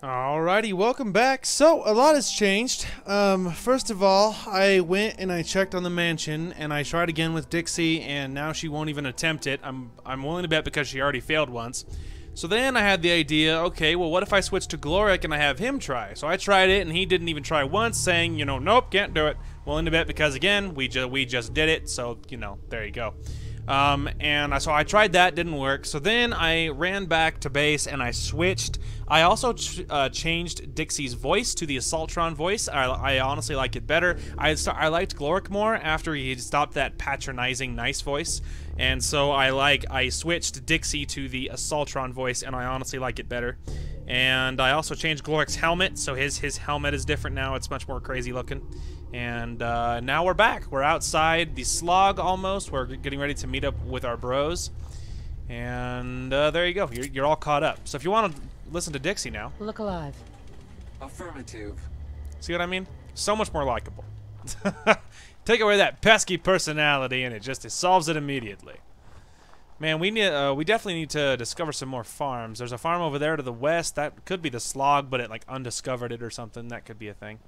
Alrighty, welcome back. So a lot has changed. First of all, I went and I checked on the mansion, and I tried again with Dixie, and now she won't even attempt it. I'm willing to bet because she already failed once. So then I had the idea, okay, well, what if I switch to Glorik and I have him try? So I tried it, and he didn't even try once, saying, you know, nope, can't do it. Willing to bet because again, we just did it. So you know, there you go. So I tried that, didn't work. So then I ran back to base and I switched. I also changed Dixie's voice to the Assaultron voice. I honestly like it better. I liked Glorik more after he stopped that patronizing nice voice. And so I switched Dixie to the Assaultron voice, and I honestly like it better. And I also changed Glorik's helmet, so his helmet is different now. It's much more crazy looking. And now we're back. We're outside the slog almost. We're getting ready to meet up with our bros. And there you go. You're all caught up. So if you want to listen to Dixie now. Look alive. Affirmative. See what I mean? So much more likable. Take away that pesky personality, and it just solves it immediately. Man, we definitely need to discover some more farms. There's a farm over there to the west. That could be the slog, but it like undiscovered it or something. That could be a thing.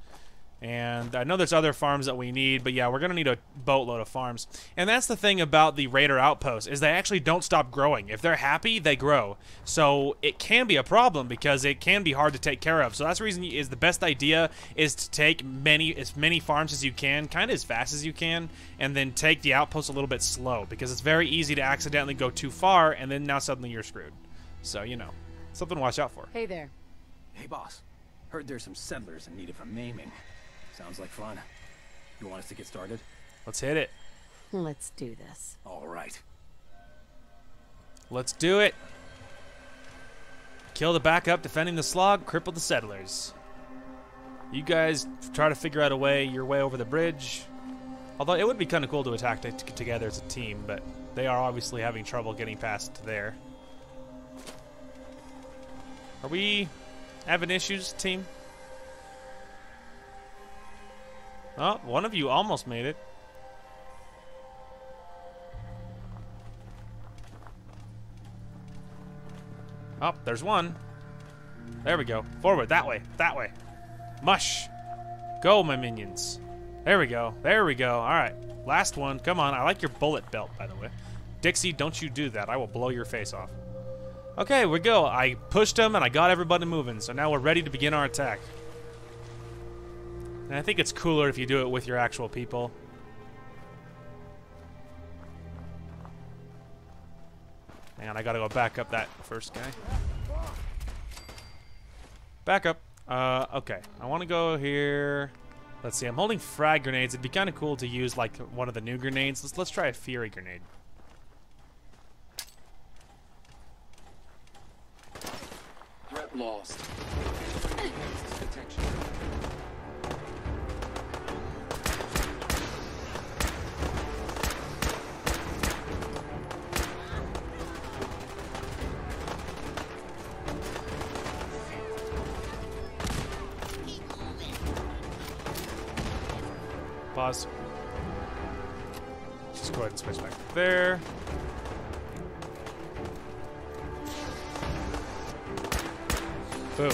And I know there's other farms that we need, but yeah, we're going to need a boatload of farms. And that's the thing about the raider outposts, is they actually don't stop growing. If they're happy, they grow. So it can be a problem because it can be hard to take care of. So that's the reason is the best idea is to take as many farms as you can, kind of as fast as you can, and then take the outpost a little bit slow, because it's very easy to accidentally go too far and then now suddenly you're screwed. So, you know, something to watch out for. Hey there. Hey, boss. Heard there's some settlers in need of a maiming. Sounds like fun. You want us to get started? Let's hit it. Let's do this. All right. Let's do it. Kill the backup, defending the slog, cripple the settlers. You guys try to figure out your way over the bridge. Although it would be kind of cool to attack together as a team, but they are obviously having trouble getting past there. Are we having issues, team? Oh, one of you almost made it. Oh, there's one. There we go. Forward, that way, that way. Mush. Go, my minions. There we go, there we go. All right, last one. Come on, I like your bullet belt, by the way. Dixie, don't you do that. I will blow your face off. Okay, we go. I pushed him and I got everybody moving, so now we're ready to begin our attack. And I think it's cooler if you do it with your actual people. Hang on, I gotta go back up that first guy. Back up. Okay, I wanna go here. Let's see, I'm holding frag grenades. It'd be kinda cool to use like one of the new grenades. Let's try a fury grenade. Threat lost. Detection. Pause. Just go ahead and switch back there. Boom.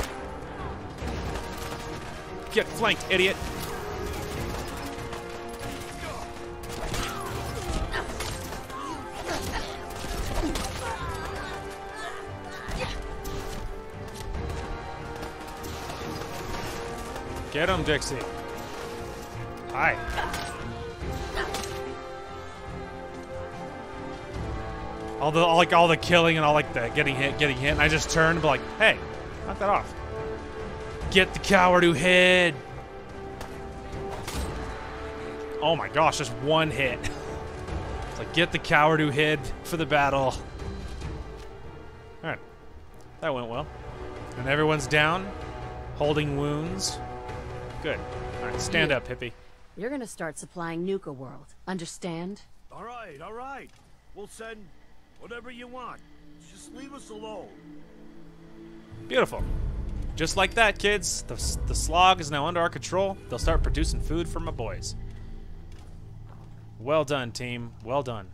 Get flanked, idiot. Get him, Dixie. Hi. All the killing and all like the getting hit, and I just turned, but like, hey, knock that off. Get the coward who hid. Oh my gosh, just one hit. It's like get the coward who hid for the battle. Alright. That went well. And everyone's down, holding wounds. Good. Alright, stand up, hippie. You're gonna start supplying Nuka World, understand? All right, we'll send whatever you want. Just leave us alone. Beautiful. Just like that, kids. The slog is now under our control. They'll start producing food for my boys. Well done, team. Well done.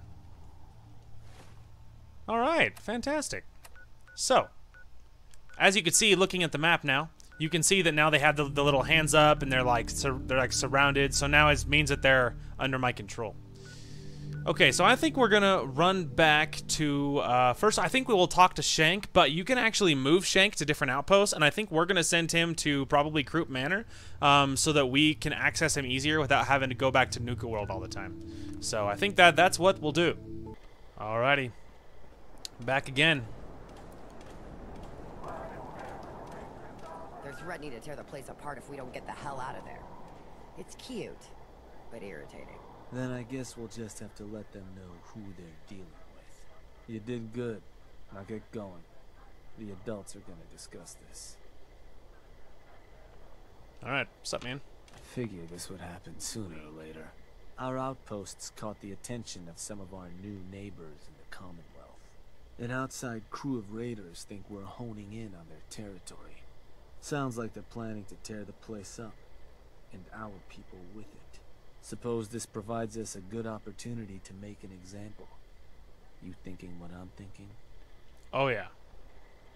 All right, fantastic. So, as you can see, looking at the map now, you can see that now they have the little hands up and they're like surrounded. So now it means that they're under my control. Okay, so I think we're gonna run back to first. I think we will talk to Shank, but you can actually move Shank to different outposts, and I think we're gonna send him to probably Croup Manor, so that we can access him easier without having to go back to Nuka World all the time. So I think that's what we'll do. Alrighty, back again. Threatening to tear the place apart if we don't get the hell out of there. It's cute, but irritating. Then I guess we'll just have to let them know who they're dealing with. You did good. Now get going. The adults are gonna discuss this. Alright, what's up, man? Figure this would happen sooner or later. Our outposts caught the attention of some of our new neighbors in the Commonwealth. An outside crew of raiders think we're honing in on their territory. Sounds like they're planning to tear the place up, and our people with it. Suppose this provides us a good opportunity to make an example. You thinking what I'm thinking? Oh yeah.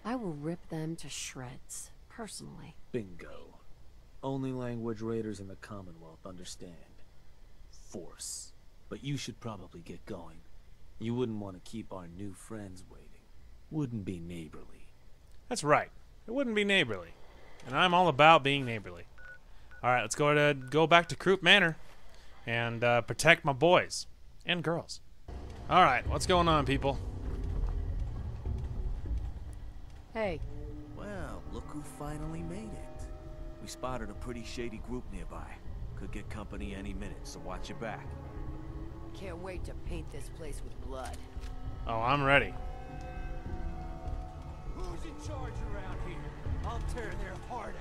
I will rip them to shreds, personally. Bingo. Only language raiders in the Commonwealth understand. Force. But you should probably get going. You wouldn't want to keep our new friends waiting. Wouldn't be neighborly. That's right. It wouldn't be neighborly. And I'm all about being neighborly. Alright, let's go back to Croup Manor and protect my boys and girls. Alright, what's going on, people? Hey. Well, look who finally made it. We spotted a pretty shady group nearby. Could get company any minute, so watch your back. Can't wait to paint this place with blood. Oh, I'm ready. Who's in charge around here? I'll tear their heart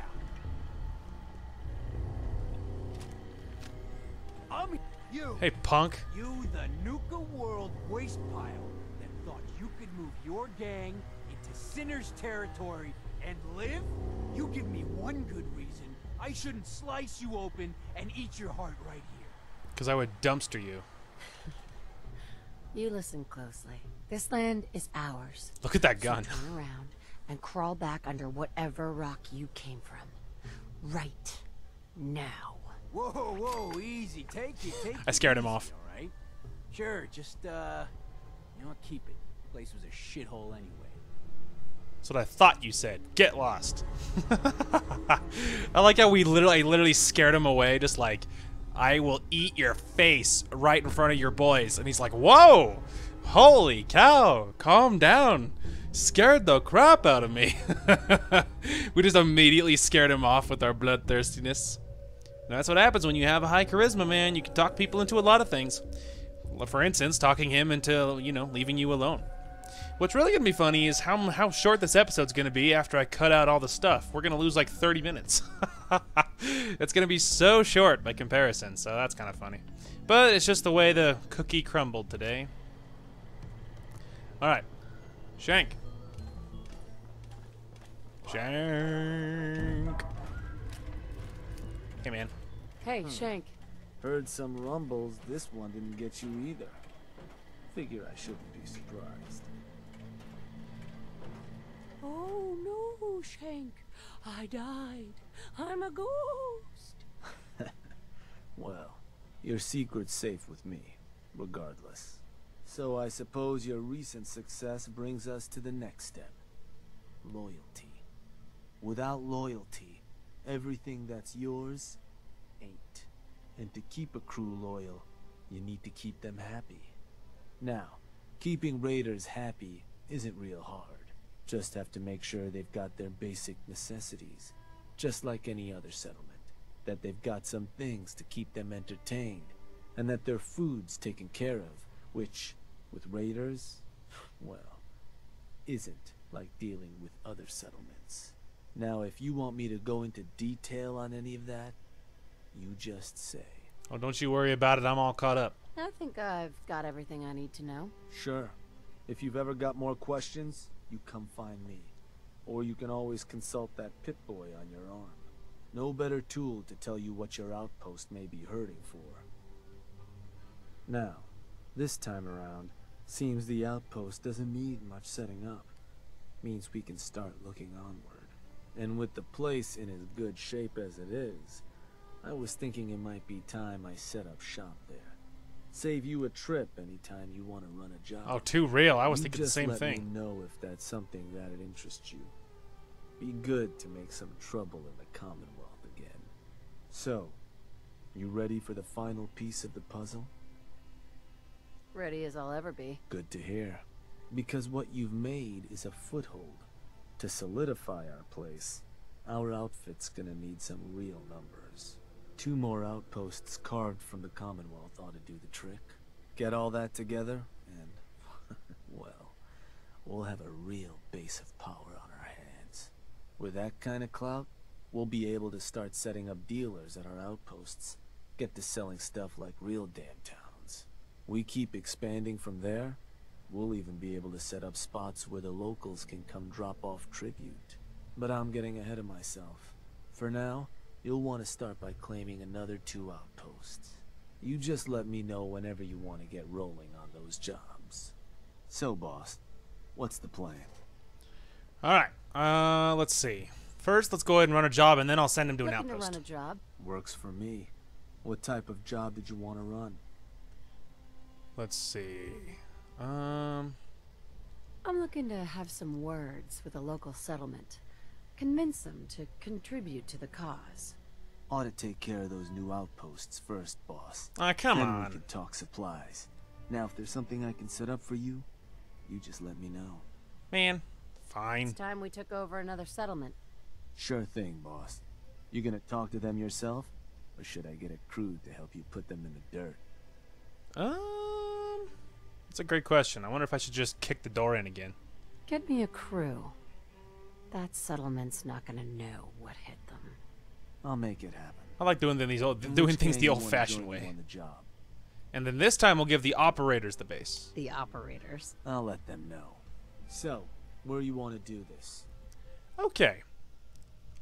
out. You. Hey, punk. You, the Nuka World waste pile that thought you could move your gang into sinner's territory and live? You give me one good reason I shouldn't slice you open and eat your heart right here. Because I would dumpster you. You listen closely. This land is ours. Look at that gun. So turn around and crawl back under whatever rock you came from. Right now. Whoa, whoa, easy. Take it. I scared him off. All right. Sure, just, you know what, keep it. The place was a shithole anyway. That's what I thought you said. Get lost. I like how I literally scared him away, just like, I will eat your face right in front of your boys. And he's like, whoa, holy cow, calm down. Scared the crap out of me. We just immediately scared him off with our bloodthirstiness. Now, that's what happens when you have a high charisma, man. You can talk people into a lot of things. For instance, talking him into, you know, leaving you alone. What's really going to be funny is how short this episode's going to be after I cut out all the stuff. We're going to lose like 30 minutes. It's going to be so short by comparison, so that's kind of funny. But it's just the way the cookie crumbled today. Alright. Shank. Shank. Hey, man. Hey, Shank. Heard some rumbles. This one didn't get you either. Figure I shouldn't be surprised. Oh, no, Shank. I died. I'm a ghost. Well, your secret's safe with me, regardless. So I suppose your recent success brings us to the next step. Loyalty. Without loyalty, everything that's yours ain't. And to keep a crew loyal, you need to keep them happy. Now, keeping raiders happy isn't real hard. Just have to make sure they've got their basic necessities, just like any other settlement, that they've got some things to keep them entertained, and that their food's taken care of, which, with raiders, well, isn't like dealing with other settlements. Now, if you want me to go into detail on any of that, you just say. Oh, don't you worry about it. I'm all caught up. I think I've got everything I need to know. Sure. If you've ever got more questions, you come find me, or you can always consult that pit boy on your arm. No better tool to tell you what your outpost may be hurting for. Now, this time around, seems the outpost doesn't need much setting up. Means we can start looking onward. And with the place in as good shape as it is, I was thinking it might be time I set up shop there. Save you a trip anytime you want to run a job. Oh, too real. I was thinking the same thing. Just let me know if that's something that it interests you. Be good to make some trouble in the Commonwealth again. So, you ready for the final piece of the puzzle? Ready as I'll ever be. Good to hear. Because what you've made is a foothold. To solidify our place, our outfit's gonna need some real numbers. 2 more outposts carved from the Commonwealth ought to do the trick. Get all that together, and, well, we'll have a real base of power on our hands. With that kind of clout, we'll be able to start setting up dealers at our outposts, get to selling stuff like real damn towns. We keep expanding from there, we'll even be able to set up spots where the locals can come drop off tribute. But I'm getting ahead of myself. For now, you'll want to start by claiming another 2 outposts. You just let me know whenever you want to get rolling on those jobs. So, boss, what's the plan? All right, let's see. First, let's go ahead and run a job, and then I'll send him to an outpost. Run a job. Works for me. What type of job did you want to run? Let's see. I'm looking to have some words with a local settlement. Convince them to contribute to the cause. Ought to take care of those new outposts first, boss. Ah, come on. Then we can talk supplies. Now, if there's something I can set up for you, you just let me know. Man, fine. It's time we took over another settlement. Sure thing, boss. You gonna talk to them yourself, or should I get a crew to help you put them in the dirt? That's a great question. I wonder if I should just kick the door in again. Get me a crew. That settlement's not gonna know what hit them. I'll make it happen. I like doing things the old-fashioned way. And then this time we'll give the operators the base. The operators. I'll let them know. So, where you want to do this? Okay.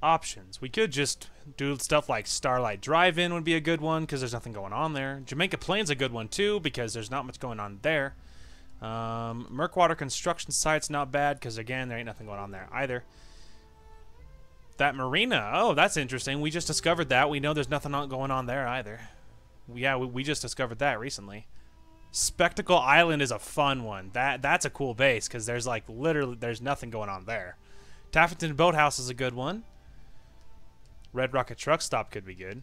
Options. We could just do stuff like Starlight Drive-In would be a good one because there's nothing going on there. Jamaica Plain's a good one too because there's not much going on there. Murkwater Construction Site's not bad because again there ain't nothing going on there either. That marina. Oh, that's interesting. We just discovered that. We know there's nothing going on there either. Yeah, we just discovered that recently. Spectacle Island is a fun one. That's a cool base because there's like literally there's nothing going on there. Taffington Boathouse is a good one. Red Rocket Truck Stop could be good.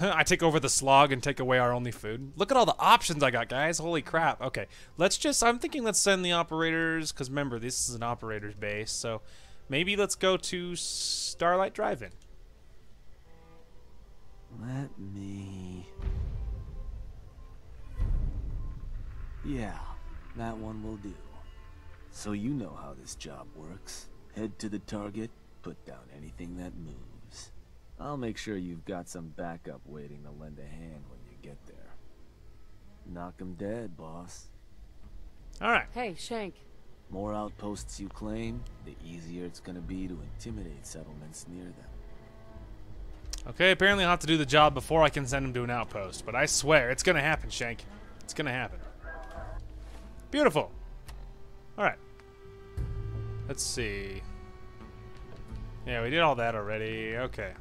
I take over the slog and take away our only food. Look at all the options I got, guys. Holy crap. Okay, let's just... I'm thinking let's send the operators... Because remember, this is an operator's base. So maybe let's go to Starlight Drive-In. Let me... Yeah, that one will do. So you know how this job works. Head to the target. Put down anything that moves. I'll make sure you've got some backup waiting to lend a hand when you get there. Knock 'em dead, boss. Alright. Hey, Shank. More outposts you claim, the easier it's gonna be to intimidate settlements near them. Okay, apparently I'll have to do the job before I can send him to an outpost, but I swear, it's gonna happen, Shank. It's gonna happen. Beautiful. Alright. Let's see... Yeah, we did all that already. Okay.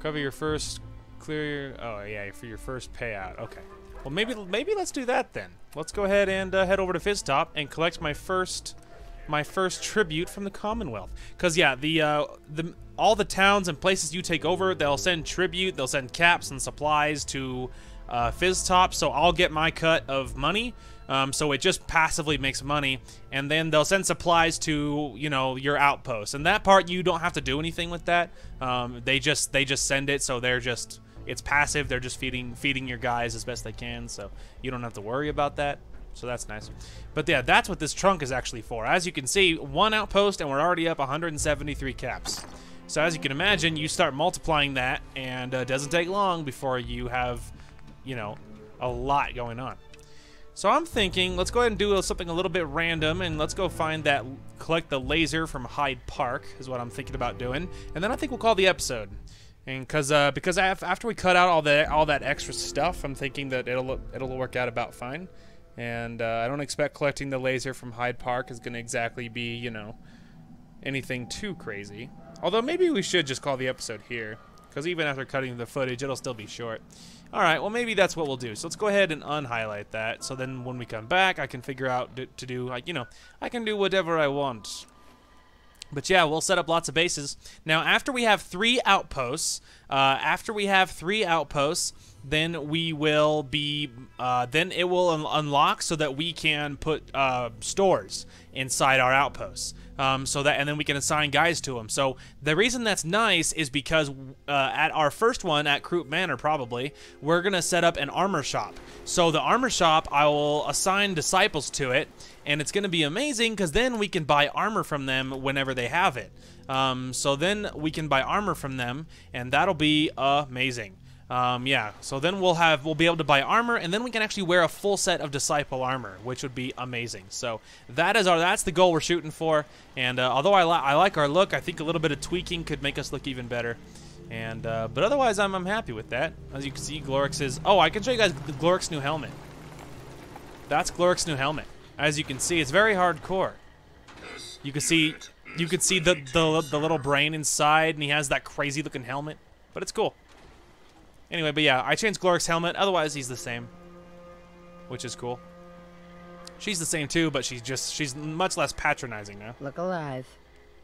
Cover your first, clear your... Oh, yeah, for your first payout. Okay. Well, maybe let's do that then. Let's go ahead and head over to Fizztop and collect my first tribute from the Commonwealth. Because, yeah, all the towns and places you take over, they'll send tribute, they'll send caps and supplies to Fizztop, so I'll get my cut of money. So it just passively makes money, and then they'll send supplies to, you know, your outposts. And that part you don't have to do anything with that. They just send it, so they're just it's passive. They're just feeding your guys as best they can, so you don't have to worry about that. So that's nice. But yeah, that's what this trunk is actually for. As you can see, one outpost, and we're already up 173 caps. So as you can imagine, you start multiplying that, and it doesn't take long before you have, you know, a lot going on. So I'm thinking, let's go ahead and do something a little bit random, and let's go find that, collect the laser from Hyde Park, is what I'm thinking about doing, and then I think we'll call the episode, and because after we cut out all that extra stuff, I'm thinking that it'll work out about fine, and I don't expect collecting the laser from Hyde Park is going to exactly be, you know, anything too crazy. Although maybe we should just call the episode here, because even after cutting the footage, it'll still be short. Alright, well maybe that's what we'll do. So let's go ahead and unhighlight that. So then when we come back, I can figure out to do, like, you know, I can do whatever I want. But yeah, we'll set up lots of bases. Now after we have 3 outposts, then we will be, then it will unlock so that we can put stores inside our outposts. So that, and then we can assign guys to them. So the reason that's nice is because at our first one at Croup Manor, probably we're gonna set up an armor shop. So the armor shop, I will assign disciples to it, and it's gonna be amazing because then we can buy armor from them whenever they have it. So then we can buy armor from them, and that'll be amazing. Yeah, so then we'll be able to buy armor, and then we can actually wear a full set of disciple armor, which would be amazing. So that's the goal we're shooting for. And although I like our look, I think a little bit of tweaking could make us look even better. And but otherwise, I'm happy with that. As you can see, Glorik's is. Oh, I can show you guys Glorik's new helmet. That's Glorik's new helmet. As you can see, it's very hardcore. You can see You could see the little brain inside, and he has that crazy looking helmet, but it's cool. Anyway, but yeah, I changed Gloric's helmet. Otherwise, he's the same, which is cool. She's the same too, but she's much less patronizing now. Look alive.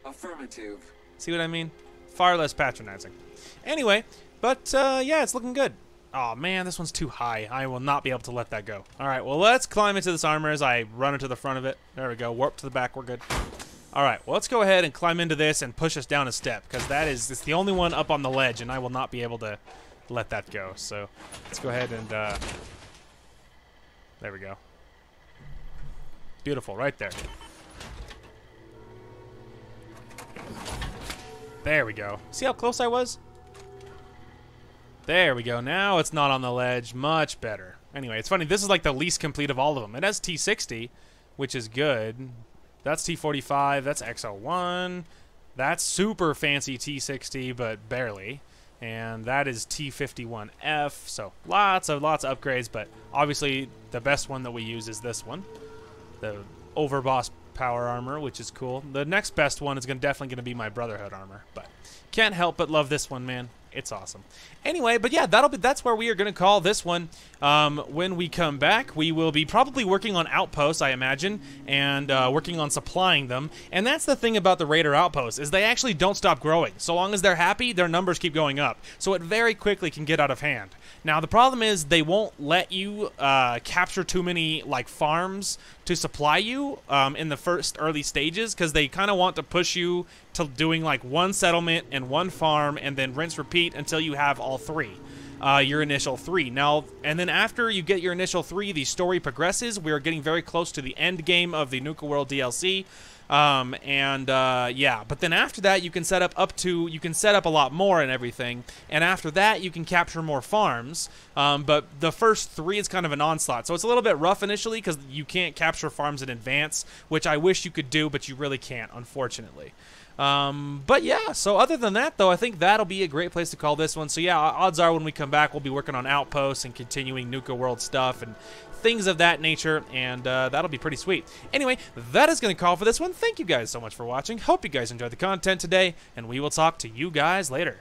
Affirmative. See what I mean? Far less patronizing. Anyway, but yeah, it's looking good. Oh man, this one's too high. I will not be able to let that go. All right, well, let's climb into this armor as I run into the front of it. There we go. Warp to the back. We're good. All right, well, let's go ahead and climb into this and push us down a step, because that is, it's the only one up on the ledge, and I will not be able to let that go. So let's go ahead and there we go. Beautiful, right there. There we go. See how close I was? There we go. Now it's not on the ledge. Much better. Anyway, it's funny. This is like the least complete of all of them. It has T60, which is good. That's T45, that's X01, that's super fancy T60, but barely. And that is T51F, so lots of upgrades, but obviously the best one that we use is this one. The Overboss Power Armor, which is cool. The next best one is definitely gonna be my Brotherhood Armor, but can't help but love this one, man. It's awesome. Anyway, but yeah, that's where we are going to call this one. When we come back, we will be probably working on outposts, I imagine, and working on supplying them. And that's the thing about the raider outposts, is they actually don't stop growing. So long as they're happy, their numbers keep going up. So it very quickly can get out of hand. Now, the problem is they won't let you capture too many like farms to supply you in the first early stages, because they kind of want to push you to doing like one settlement and one farm and then rinse repeat until you have all three, your initial three. Now, and then after you get your initial three, the story progresses. We are getting very close to the end game of the Nuka World DLC. Yeah, but then after that you can set up a lot more and everything, and after that you can capture more farms, but the first three is kind of an onslaught, so it's a little bit rough initially because you can't capture farms in advance, which I wish you could do, but you really can't, unfortunately. But yeah, so other than that though, I think that'll be a great place to call this one. So yeah, odds are when we come back we'll be working on outposts and continuing Nuka World stuff and things of that nature, and that'll be pretty sweet. Anyway, that is going to call for this one. Thank you guys so much for watching. Hope you guys enjoyed the content today, and we will talk to you guys later.